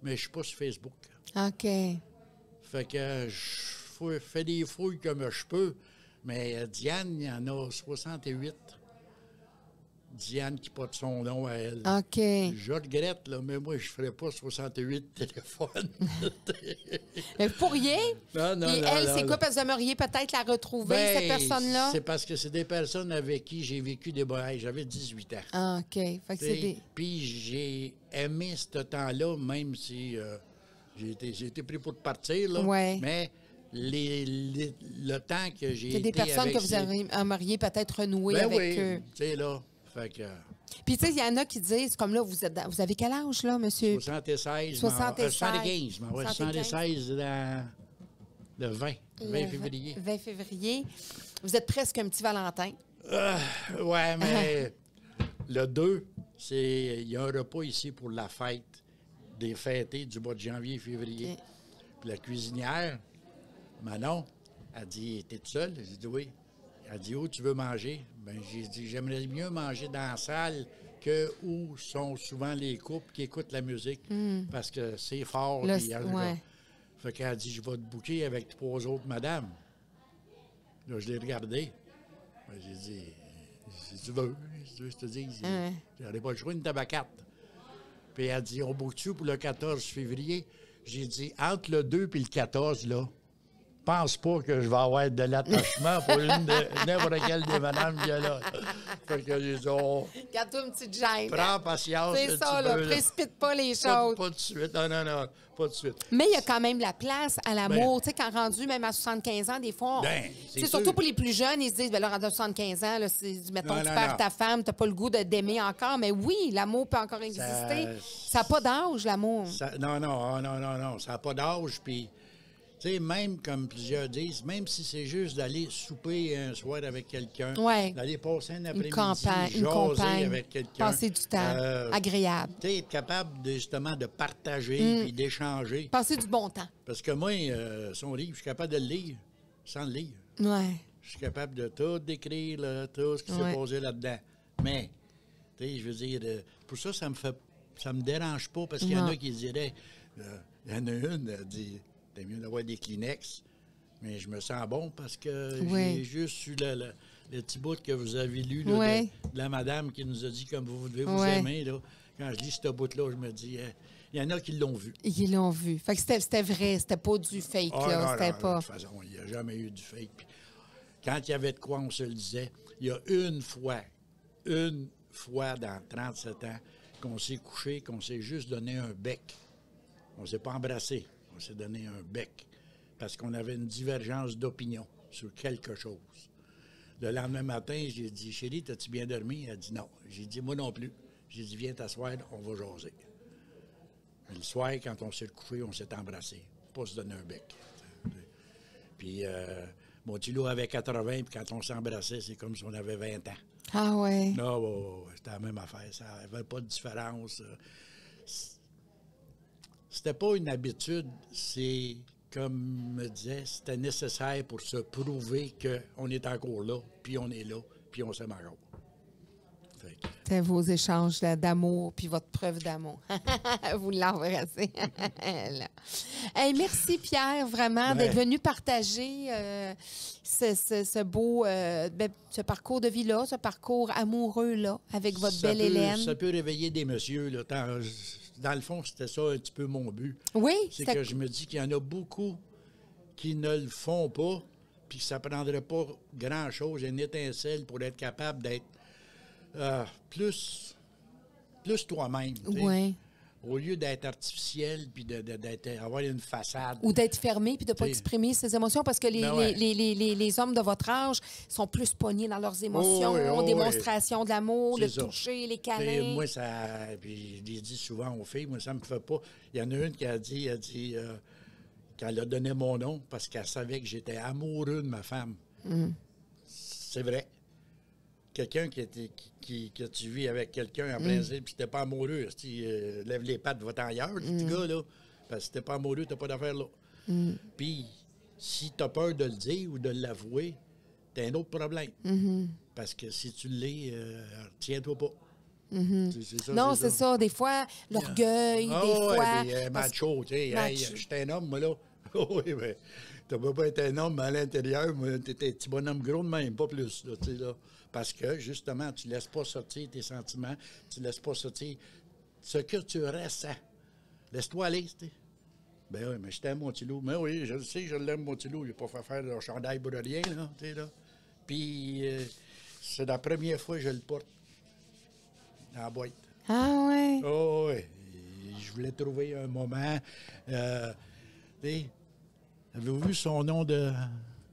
mais je suis pas sur Facebook. OK. Fait que je fais des fouilles comme je peux, mais Diane, il y en a soixante-huit. Diane qui porte son nom à elle. OK. Je regrette, là, mais moi, je ne ferais pas soixante-huit téléphones. Mais vous pourriez? Non, non, Et non, elle, c'est quoi? Parce que vous aimeriez peut-être la retrouver, ben, cette personne-là? C'est parce que c'est des personnes avec qui j'ai vécu des bonheurs. J'avais dix-huit ans. Ah, OK. Fait que c'est des... Puis j'ai aimé ce temps-là, même si euh, j'ai été, j'ai été pris pour partir, là. Ouais. Mais... Les, les, le temps que j'ai été avec... des personnes que vous aimeriez peut-être renouer ben avec oui, eux. Tu sais, là. Fait que... Puis, tu sais, il y en a qui disent, comme là, vous, êtes, vous avez quel âge, là, monsieur? soixante-seize. soixante-seize. soixante-quinze. Ouais, soixante-seize dans le vingt février. vingt février. Vous êtes presque un petit Valentin. Euh, ouais, mais le deux, c'est il y a un repas ici pour la fête des fêtés du mois de janvier et février. Okay. Puis la cuisinière, Manon, elle dit, t'es toute seule? J'ai dit oui. Elle dit, où tu veux manger? Ben, j'ai dit, j'aimerais mieux manger dans la salle que où sont souvent les couples qui écoutent la musique mm. parce que c'est fort. Le, puis, ouais. Fait qu'elle dit, je vais te bouquer avec trois autres madames. Là, je l'ai regardé. J'ai dit, si tu veux, si tu veux, je te dis, mm. j'aurais pas le choix, une tabacate. Puis elle dit, on boucle-tu pour le quatorze février? J'ai dit, entre le deux et le quatorze, là, pense pas que je vais avoir de l'attachement pour une de n'importe quelle des madames qu'il y a là. Fait que j'ai dit, oh, garde-toi une petite gêne. Prends patience. C'est ça, là, veux, précipite pas les choses. Pas, pas de suite, non, non, non, pas de suite. Mais il y a quand même de la place à l'amour. Ben, tu sais, quand rendu même à soixante-quinze ans, des fois, on... ben, c'est surtout pour les plus jeunes, ils se disent, ben là, rendu à soixante-quinze ans, là, mettons, non, tu non, perds non. ta femme, t'as pas le goût d'aimer encore. Mais oui, l'amour peut encore exister. Ça n'a pas d'âge, l'amour. Ça... Non, non, non, non, non, ça n'a pas d'âge, puis... T'sais, même comme plusieurs disent, même si c'est juste d'aller souper un soir avec quelqu'un, ouais. d'aller passer un après-midi, jaser avec quelqu'un. Passer du temps euh, agréable. T'sais, être capable de, justement de partager et mm. d'échanger. Passer du bon temps. Parce que moi, euh, son livre, je suis capable de le lire sans le lire. Ouais. Je suis capable de tout décrire, là, tout ce qui s'est ouais. posé là-dedans. Mais, je veux dire, euh, pour ça, ça me fait, ça me dérange pas parce qu'il y en a qui diraient, il euh, y en a une, elle dit... T'es mieux d'avoir des Kleenex, mais je me sens bon parce que oui. j'ai juste eu le, le, le petit bout que vous avez lu là, oui. de, de la madame qui nous a dit comme vous devez vous oui. aimer. Là. Quand je lis ce bout-là, je me dis, il euh, y en a qui l'ont vu. Ils l'ont vu. Fait que c'était vrai, c'était pas du fake. Ah, là, non, non, pas... non, de toute façon, il n'y a jamais eu du fake. Puis, quand il y avait de quoi, on se le disait. Il y a une fois, une fois dans trente-sept ans, qu'on s'est couché, qu'on s'est juste donné un bec. On ne s'est pas embrassé. On s'est donné un bec parce qu'on avait une divergence d'opinion sur quelque chose. Le lendemain matin, j'ai dit, chérie, t'as-tu bien dormi? Elle a dit non. J'ai dit, moi non plus. J'ai dit, viens t'asseoir, on va jaser. Mais le soir, quand on s'est couché, on s'est embrassé. Pas se donner un bec. Puis, euh, mon petit loup avait quatre-vingts, puis quand on s'embrassait, c'est comme si on avait vingt ans. Ah ouais. Non, bon, c'était la même affaire. Ça n'avait pas de différence. C'était pas une habitude, c'est, comme me disait, c'était nécessaire pour se prouver qu'on est encore là, puis on est là, puis on s'aime encore. C'était vos échanges d'amour, puis votre preuve d'amour. Vous l'embrassez. Hey, merci, Pierre, vraiment, ouais. d'être venu partager euh, ce, ce, ce beau euh, ben, ce parcours de vie-là, ce parcours amoureux-là, avec votre ça belle peut, Hélène. Ça peut réveiller des messieurs, là, tant... Dans le fond, c'était ça un petit peu mon but. Oui. C'est que je me dis qu'il y en a beaucoup qui ne le font pas, puis que ça ne prendrait pas grand-chose, une étincelle pour être capable d'être euh, plus, plus toi-même. Oui. Au lieu d'être artificiel, puis d'avoir une façade. Ou d'être fermé, puis de ne pas exprimer ses émotions, parce que les, ben ouais. les, les, les, les hommes de votre âge sont plus pognés dans leurs émotions, oh oui, oh démonstration oui. de l'amour, le ça. toucher, les câlins. T'sais, moi, ça, puis je les dis souvent aux filles, moi, ça me fait pas. Il y en a une qui a dit, elle a dit, euh, qu'elle a donné mon nom parce qu'elle savait que j'étais amoureux de ma femme. Mm. C'est vrai. Quelqu'un qui était qui, qui que tu vis avec quelqu'un en principe, puis t'es pas amoureux, si euh, lève les pattes, va-t'en ailleurs, mm. ce gars là, parce que t'es pas amoureux, t'as pas d'affaires là. Mm. Puis si t'as peur de le dire ou de l'avouer, t'as un autre problème, mm -hmm. parce que si tu l'es, euh, tiens-toi pas. Mm-hmm. c est, c est ça, non, c'est ça. ça. Des fois, l'orgueil, ah, des ouais, fois... Puis, euh, macho, tu sais, hey, je suis un homme, moi, là. Oui, mais tu peux pas être un homme à l'intérieur, mais tu es un petit bonhomme gros de même, pas plus, là, là. Parce que, justement, tu laisses pas sortir tes sentiments, tu laisses pas sortir ce que tu ressens. Laisse-toi aller, tu sais. Ben oui, mais je t'aime, mon petit loup. Mais oui, je le sais, je l'aime, mon petit loup. Il n'a pas fait faire le chandail pour rien, là, tu sais, là. Puis, euh, c'est la première fois que je le porte. Dans la boîte. Ah oui? Oh oui. Je voulais trouver un moment. Euh, Avez-vous vu son nom de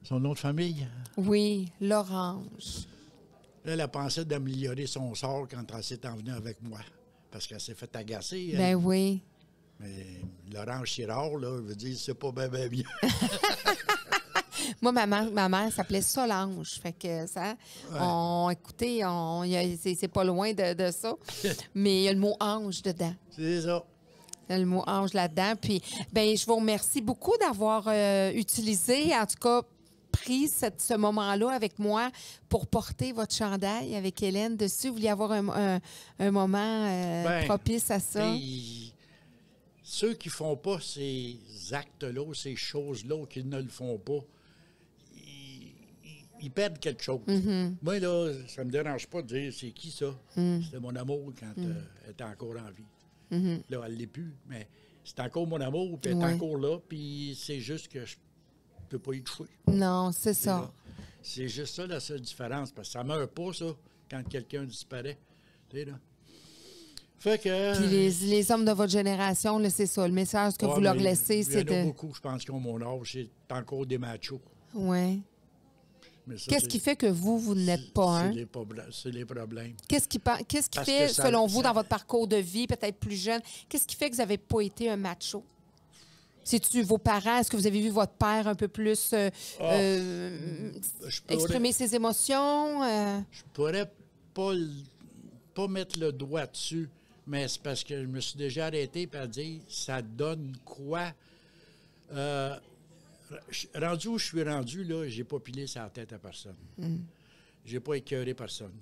son nom de famille? Oui, Laurence. Elle a pensé d'améliorer son sort quand elle s'est envenue avec moi. Parce qu'elle s'est fait agacer. Ben elle. oui. Mais Laurence Sirard, là, je veux dire, c'est pas bien, bien, bien. Moi, ma mère, ma mère s'appelait Solange. Fait que ça, ouais. on, écoutez, on, c'est pas loin de, de ça. Mais il y a le mot ange dedans. C'est ça. Le mot ange là-dedans. Puis, ben, je vous remercie beaucoup d'avoir euh, utilisé, en tout cas, pris cette, ce moment-là avec moi pour porter votre chandail avec Hélène dessus? Vous vouliez avoir un, un, un moment euh, ben, propice à ça? Et ceux qui ne font pas ces actes-là, ces choses-là, qui ne le font pas, ils, ils, ils perdent quelque chose. Mm-hmm. Moi, là, ça ne me dérange pas de dire c'est qui ça? Mm-hmm. C'était mon amour quand mm-hmm. euh, elle était encore en vie. Mm-hmm. Là, elle ne l'est plus, mais c'est encore mon amour, puis elle est ouais. encore là, puis c'est juste que je ne peux pas y toucher. Non, c'est ça. C'est juste ça la seule différence, parce que ça ne meurt pas, ça, quand quelqu'un disparaît. Tu sais, là. Fait que... Puis les, les hommes de votre génération, c'est ça, le message que ouais, vous leur laissez, c'est de... Il y en a beaucoup, je pense, qui ont mon âge, c'est encore des machos. Oui. Qu'est-ce qui fait que vous, vous n'êtes pas un? C'est les problèmes. Qu'est-ce qui, qu'est-ce qui fait, ça, selon vous, ça... dans votre parcours de vie, peut-être plus jeune, qu'est-ce qui fait que vous n'avez pas été un macho? C'est-tu vos parents? Est-ce que vous avez vu votre père un peu plus euh, oh, euh, pourrais, exprimer ses émotions? Euh... Je pourrais pas, pas mettre le doigt dessus, mais c'est parce que je me suis déjà arrêté et dire ça donne quoi? Euh, Rendu où je suis rendu, là, j'ai pas pilé sa tête à personne. Mm. J'ai pas écœuré personne.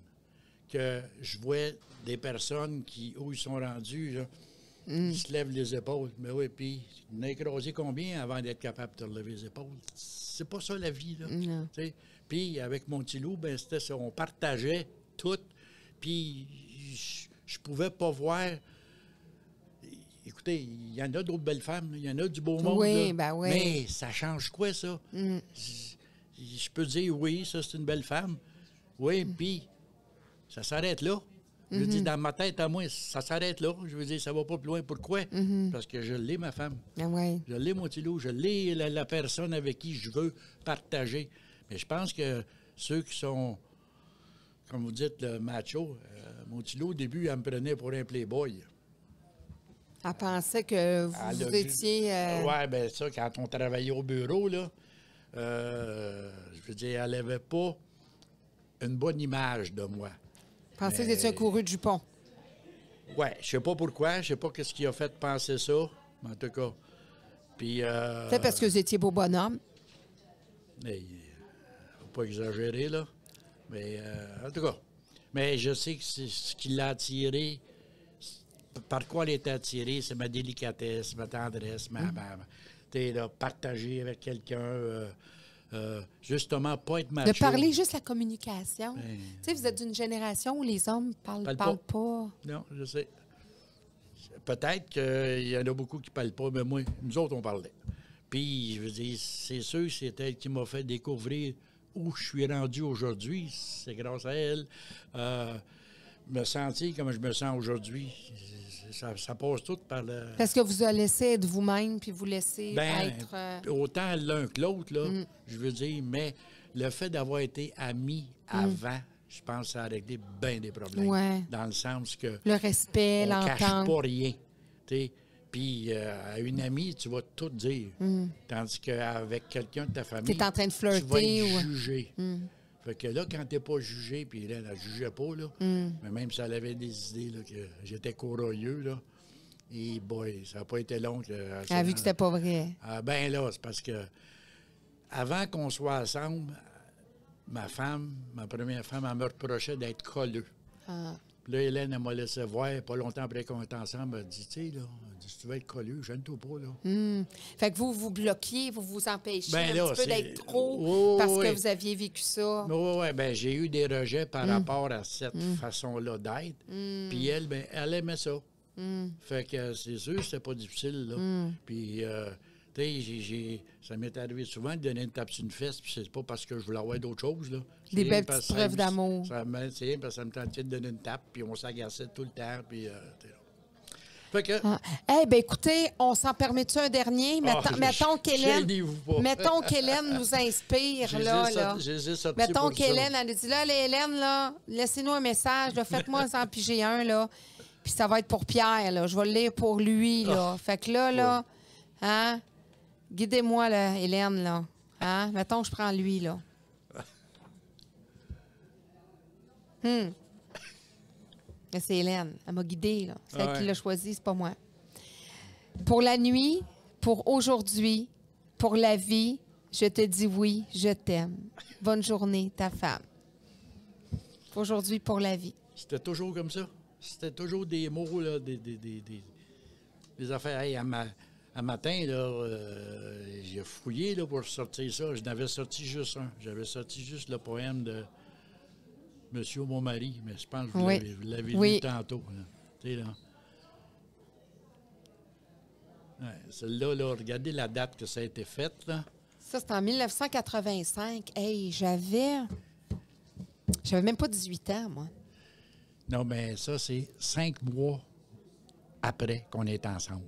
Que je vois des personnes qui, où ils sont rendus, là, mm. ils se lèvent les épaules. Mais oui, puis, ils n'ont écrasé combien avant d'être capable de lever les épaules? C'est pas ça la vie, là. Mm. Puis, avec mon petit loup, ben, c'était ça. On partageait tout. Puis, je, je pouvais pas voir... Écoutez, il y en a d'autres belles femmes, il y en a du beau monde. Oui, ben oui. Mais ça change quoi, ça? Mm. Je, je peux dire, oui, ça, c'est une belle femme. Oui, mm. puis ça s'arrête là. Mm-hmm. Je veux dire, dans ma tête, à moi, ça s'arrête là. Je veux dire, ça va pas plus loin. Pourquoi? Mm-hmm. Parce que je l'ai, ma femme. Ah ouais. Je l'ai, mon petit loup. Je l'ai, la, la personne avec qui je veux partager. Mais je pense que ceux qui sont, comme vous dites, le macho, euh, mon petit loup, au début, elle me prenait pour un playboy. Elle pensait que vous, vous étiez... Euh... Oui, bien ça, quand on travaillait au bureau, là, euh, je veux dire, elle n'avait pas une bonne image de moi. Elle pensait mais... que vous étiez un couru du pont. Oui, je ne sais pas pourquoi, je ne sais pas qu'est-ce qui a fait penser ça, mais en tout cas. Puis... Euh... Peut-être parce que vous étiez beau bonhomme. Il mais... ne faut pas exagérer, là. Mais euh, en tout cas, mais je sais que c'est ce qui l'a attiré. Par quoi elle était attirée, c'est ma délicatesse, ma tendresse, ma, mmh. ma, ma t'es là, partager avec quelqu'un, euh, euh, justement, pas être macho. De parler juste la communication. Ben, tu sais, vous êtes d'une génération où les hommes ne parlent, parlent, parlent pas. pas. Non, je sais. Peut-être qu'il y en a beaucoup qui ne parlent pas, mais moi, nous autres, on parlait. Puis, je veux dire, c'est sûr, c'est elle qui m'a fait découvrir où je suis rendu aujourd'hui. C'est grâce à elle. Euh, me sentir comme je me sens aujourd'hui. Ça, ça passe tout par le... Parce que vous a laissé être vous-même, puis vous laissez ben, être... Euh... Autant l'un que l'autre, là, mm. je veux dire, mais le fait d'avoir été ami mm. avant, je pense que ça a réglé bien des problèmes. Ouais. Dans le sens que... Le respect, l'entente. On ne cache pas rien. T'sais. Puis euh, à une amie, tu vas tout dire. Mm. Tandis qu'avec quelqu'un de ta famille... Tu es en train de flirter. Tu vas être jugé. Ou... Mm. Fait que là, quand t'es pas jugé, puis elle, elle jugeait pas, là, mm. mais même si elle avait des idées, là, que j'étais courroyeux, là, et boy, ça n'a pas été long. Que, elle a vu que c'était pas vrai. Ah, ben là, c'est parce que avant qu'on soit ensemble, ma femme, ma première femme, elle me reprochait d'être colleux. Ah. Puis là, Hélène, elle m'a laissé voir, pas longtemps après qu'on était ensemble, elle dit, tu sais, là, si tu veux être colleux, je ne tout pas, là. Mm. Fait que vous, vous bloquiez, vous vous empêchiez ben, un là, petit peu d'être trop oh, parce oui. que vous aviez vécu ça. Oui, oh, oui, bien, j'ai eu des rejets par mm. rapport à cette mm. façon-là d'être. Mm. Puis elle, bien, elle aimait ça. Mm. Fait que c'est sûr, c'était pas difficile, là. Mm. Puis, euh, tu sais, ça m'est arrivé souvent de donner une tape sur une fesse, puis c'est pas parce que je voulais avoir d'autres choses, là. Des belles petites preuves d'amour. C'est rien parce que ça me tentait de donner une tape, puis on s'agaçait tout le temps, puis... Euh, Fait que... ah. Eh bien, écoutez, on s'en permet-tu un dernier? Mettons, oh, mettons qu'Hélène qu nous inspire. là, là. Sorti, mettons qu'Hélène, elle nous dit, là, Hélène, là, laissez-nous un message, faites-moi en piger un, là, puis ça va être pour Pierre, là, je vais le lire pour lui. Là. Oh. Fait que là, là, ouais. hein, guidez-moi, là, Hélène, là. Hein? Mettons que je prends lui, là. Hmm. C'est Hélène. Elle m'a guidée, là. C'est elle qui l'a choisi, c'est pas moi. Pour la nuit, pour aujourd'hui, pour la vie, Je te dis oui, je t'aime. Bonne journée, ta femme. Aujourd'hui pour la vie. C'était toujours comme ça. C'était toujours des mots, là, des, des, des, des, des affaires. Hey, à, ma, à matin, là, euh, j'ai fouillé là, pour sortir ça. Je n'avais sorti juste un. J'avais sorti juste le poème de Monsieur mon mari, mais je pense que vous oui. l'avez oui. lu tantôt. Tu sais, là. Ouais, celle-là, là, regardez la date que ça a été fait. Là. Ça, c'est en mille neuf cent quatre-vingt-cinq. Hey, j'avais... J'avais même pas dix-huit ans, moi. Non, mais ça, c'est cinq mois après qu'on est ensemble.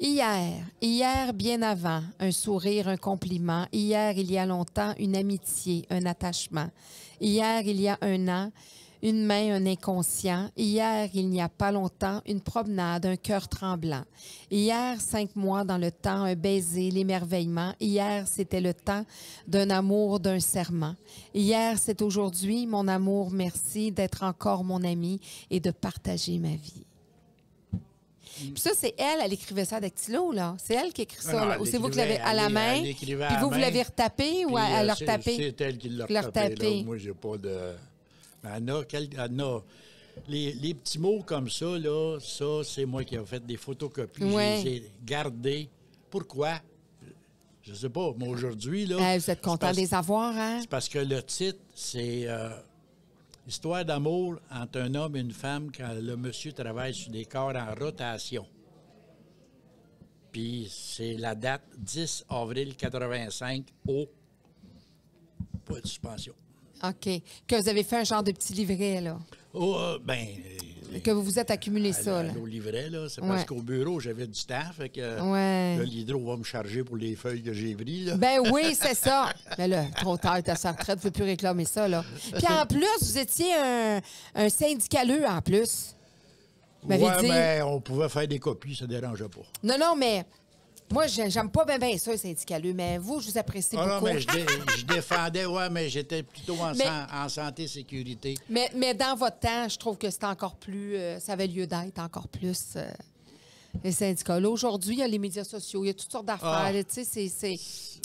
Hier, hier bien avant, un sourire, un compliment. Hier, il y a longtemps, une amitié, un attachement. Hier, il y a un an, une main, un inconscient. Hier, il n'y a pas longtemps, une promenade, un cœur tremblant. Hier, cinq mois dans le temps, un baiser, l'émerveillement. Hier, c'était le temps d'un amour, d'un serment. Hier, c'est aujourd'hui, mon amour, merci d'être encore mon ami et de partager ma vie. Puis ça, c'est elle, elle écrivait ça à dactylo, là. C'est elle qui écrit ça, ou c'est vous qui l'avez à la main, puis vous, vous l'avez retapé ou à leur taper? C'est elle qui l'a retapé. Moi, j'ai pas de... Anna, quel, Anna. Les, les petits mots comme ça, là, ça, c'est moi qui ai fait des photocopies. Ouais. Je les ai gardés. Pourquoi? Je ne sais pas, mais aujourd'hui, là... Euh, vous êtes content de les avoir, hein? C'est parce que le titre, c'est euh, « Histoire d'amour entre un homme et une femme quand le monsieur travaille sur des corps en rotation ». Puis c'est la date dix avril quatre-vingt-cinq au... Pas de suspension. OK. Que vous avez fait un genre de petit livret, là. Oh, euh, ben... Que vous vous êtes accumulé à, ça, à, là. Au livret, là. C'est ouais. parce qu'au bureau, j'avais du temps, fait que ouais. là, l'hydro va me charger pour les feuilles que j'ai prises, là. Ben oui, c'est ça. Mais là, trop tard, t'as sa retraite, tu ne peux plus réclamer ça, là. Puis en plus, vous étiez un, un syndicaleux, en plus. Vous m'avez ouais, dit... mais on pouvait faire des copies, ça ne dérangeait pas. Non, non, mais... Moi, j'aime pas bien ben ça, les syndicaleux, mais vous, je vous apprécie ah beaucoup. Non, mais je, dé, je défendais, oui, mais j'étais plutôt en, mais, san, en santé, sécurité. Mais, mais dans votre temps, je trouve que c'est encore plus... Euh, ça avait lieu d'être encore plus euh, les syndicaleux. Aujourd'hui, il y a les médias sociaux, il y a toutes sortes d'affaires. Ah, tu sais,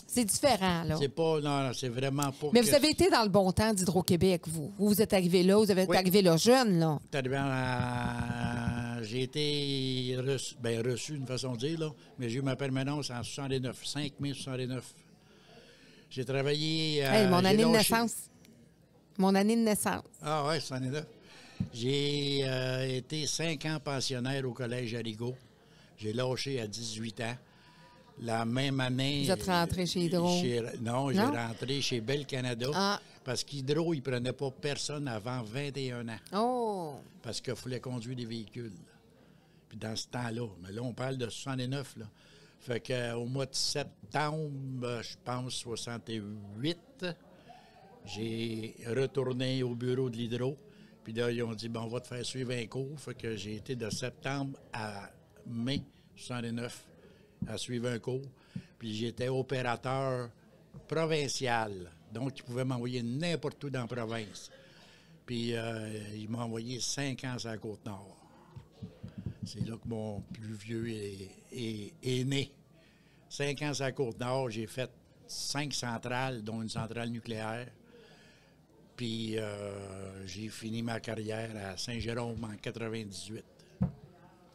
c'est différent, là. C'est pas... Non, non, c'est vraiment pas... Mais que... vous avez été dans le bon temps d'Hydro-Québec, vous. Vous, vous êtes arrivé là, vous avez oui. arrivé là jeune, là. À... J'ai été reçu, bien reçu, d'une façon de dire, là, mais j'ai eu ma permanence en soixante-neuf, cinq mai soixante-neuf. J'ai travaillé... Euh, hey, mon année lâché... de naissance. Mon année de naissance. Ah ouais, soixante-neuf. J'ai euh, été cinq ans pensionnaire au collège Arrigo. J'ai lâché à dix-huit ans. La même année... Vous êtes rentré chez Hydro? Chez... Non, j'ai rentré chez Bell Canada. Ah. Parce qu'Hydro, il ne prenait pas personne avant vingt et un ans. Oh! Parce qu'il fallait conduire des véhicules. Puis dans ce temps-là, mais là, on parle de soixante-neuf, là. Fait qu'au mois de septembre, je pense, soixante-huit, j'ai retourné au bureau de l'Hydro. Puis là, ils ont dit, bon, on va te faire suivre un cours. Fait que j'ai été de septembre à mai soixante-neuf à suivre un cours. Puis j'étais opérateur provincial. Donc, ils pouvaient m'envoyer n'importe où dans la province. Puis, euh, ils m'ont envoyé cinq ans sur la Côte-Nord. C'est là que mon plus vieux est, est, est né. Cinq ans sur la Côte-Nord, j'ai fait cinq centrales, dont une centrale nucléaire. Puis, euh, j'ai fini ma carrière à Saint-Jérôme en quatre-vingt-dix-huit.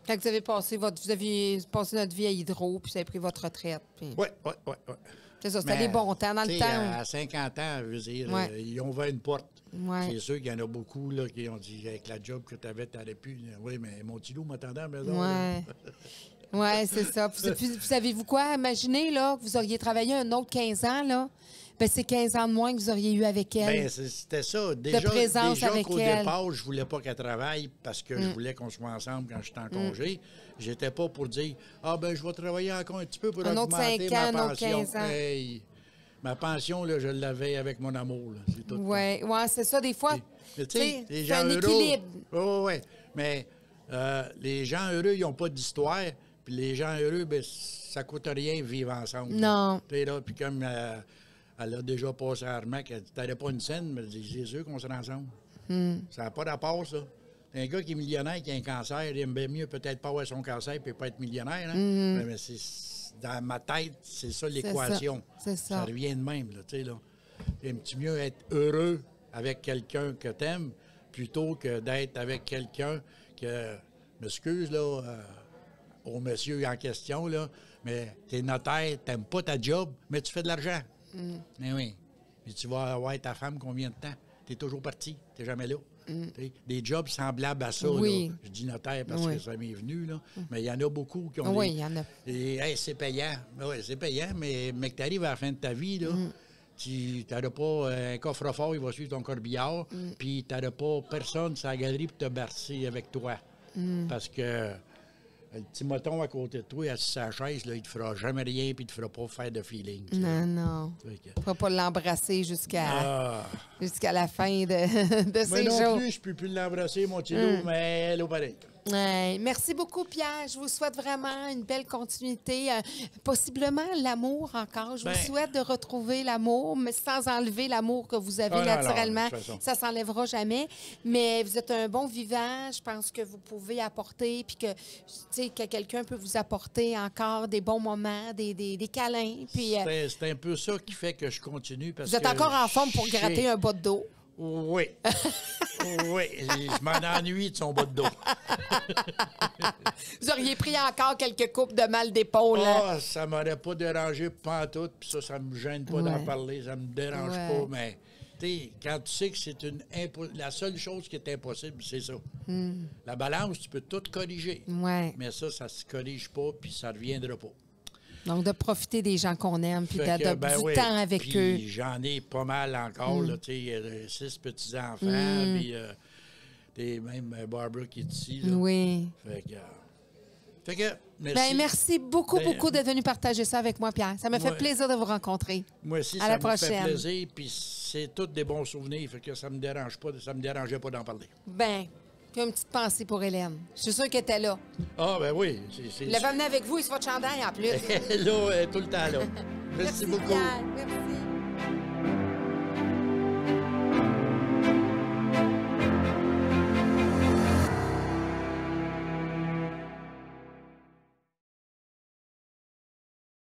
Quand vous avez passé votre, vous aviez passé notre vie à Hydro, puis vous avez pris votre retraite. Puis... Oui, oui, oui, oui. C'est ça, c'était des bons temps dans le temps. À cinquante ans, je veux dire, ouais. euh, ils ont ouvert une porte. Ouais. C'est sûr qu'il y en a beaucoup là, qui ont dit, avec la job que tu avais, tu n'aurais pu. Oui, mais mon petit loup m'attendait à la maison. Oui, ouais, c'est ça. Puis, puis, savez-vous quoi? Imaginez là, que vous auriez travaillé un autre quinze ans, là. Bien, c'est quinze ans de moins que vous auriez eu avec elle. Bien, c'était ça. Déjà, de présence déjà avec qu'au elle. Départ, je ne voulais pas qu'elle travaille parce que mm. je voulais qu'on soit ensemble quand j'étais en congé. Mm. Je n'étais pas pour dire « Ah, ben je vais travailler encore un petit peu pour un augmenter autre cinq ans, ma pension. » quinze ans. Hey, ma pension, là, je l'avais avec mon amour. Oui, ouais, ouais, c'est ça. Des fois, c'est un heureux, équilibre. Oh, oui, mais euh, les gens heureux, ils n'ont pas d'histoire. Puis les gens heureux, ben, ça ne coûte rien vivre ensemble. Non. Puis là, puis comme... Euh, elle a déjà passé à Armac. Elle dit, t'avais pas une scène, mais c'est sûr qu'on se rassemble. Mm. Ça n'a pas rapport, ça. Un gars qui est millionnaire, qui a un cancer, il aime bien mieux peut-être pas avoir son cancer et pas être millionnaire. Hein? Mm. Mais, mais c'est dans ma tête, c'est ça l'équation. C'est ça. Ça revient de même, là, tu sais, là. J'aime mieux être heureux avec quelqu'un que t'aimes plutôt que d'être avec quelqu'un que, m'excuse, là, euh, au monsieur en question, là, mais t'es notaire, t'aimes pas ta job, mais tu fais de l'argent. Mm. Mais oui. Mais tu vas avoir ta femme combien de temps? T'es toujours parti, t'es jamais là. Mm. Des jobs semblables à ça. Oui. Là. Je dis notaire parce oui. que ça m'est venu, là. Mm. Mais il y en a beaucoup qui ont... Oui, il y en a. Et, hey, c'est payant. Oui, c'est payant, mais, mais que t'arrives à la fin de ta vie, là, mm. tu n'auras pas un coffre-fort, il va suivre ton corbillard, mm. puis tu n'auras pas personne sur la galerie pour te bercer avec toi. Mm. Parce que le petit mouton à côté de toi, assis sur sa chaise, là, il ne te fera jamais rien, puis il ne te fera pas faire de feeling. Non, sais. non. Tu ne pourras pas l'embrasser jusqu'à ah. jusqu'à la fin de, de ces non jours. Non plus, je ne peux plus l'embrasser, mon petit loup, mm. mais elle est pareil. Ouais, merci beaucoup, Pierre. Je vous souhaite vraiment une belle continuité. Euh, possiblement l'amour encore. Je ben, vous souhaite de retrouver l'amour, mais sans enlever l'amour que vous avez ah, naturellement. Non, non, ça ne s'enlèvera jamais. Mais vous êtes un bon vivant. Je pense que vous pouvez apporter, puis que, tu sais, que quelqu'un peut vous apporter encore des bons moments, des, des, des câlins. Puis euh, c'est un peu ça qui fait que je continue. Parce vous êtes que encore en forme pour gratter un bas de dos. Oui. Oui. Je m'en ennuie de son bas de dos. Vous auriez pris encore quelques coupes de mal d'épaule. Ah, oh, ça m'aurait pas dérangé pantoute, puis ça, ça me gêne pas ouais. d'en parler, ça me dérange ouais. pas, mais tu sais, quand tu sais que c'est une impo... la seule chose qui est impossible, c'est ça. Mm. La balance, tu peux tout corriger. Ouais. Mais ça, ça se corrige pas, puis ça ne reviendra pas. Donc, de profiter des gens qu'on aime, puis d'adopter ben, du ouais. temps avec puis, eux. J'en ai pas mal encore, mm. là, tu sais, six petits-enfants, mm. puis euh, t'es même Barbara qui est ici, là. Oui. Fait que, euh, fait que merci. Ben, merci beaucoup, ben, beaucoup d'être venu partager ça avec moi, Pierre. Ça me fait ouais. plaisir de vous rencontrer. Moi aussi, à ça la me prochaine. fait plaisir, puis c'est tous des bons souvenirs, fait que ça me dérange pas, ça me dérangeait pas d'en parler. Ben. Puis une petite pensée pour Hélène. Je suis sûre qu'elle était là. Ah, ben oui. Elle va venir avec vous et sur votre chandail en plus. Elle est là, tout le temps là. Merci, Merci beaucoup. Pierre. Merci.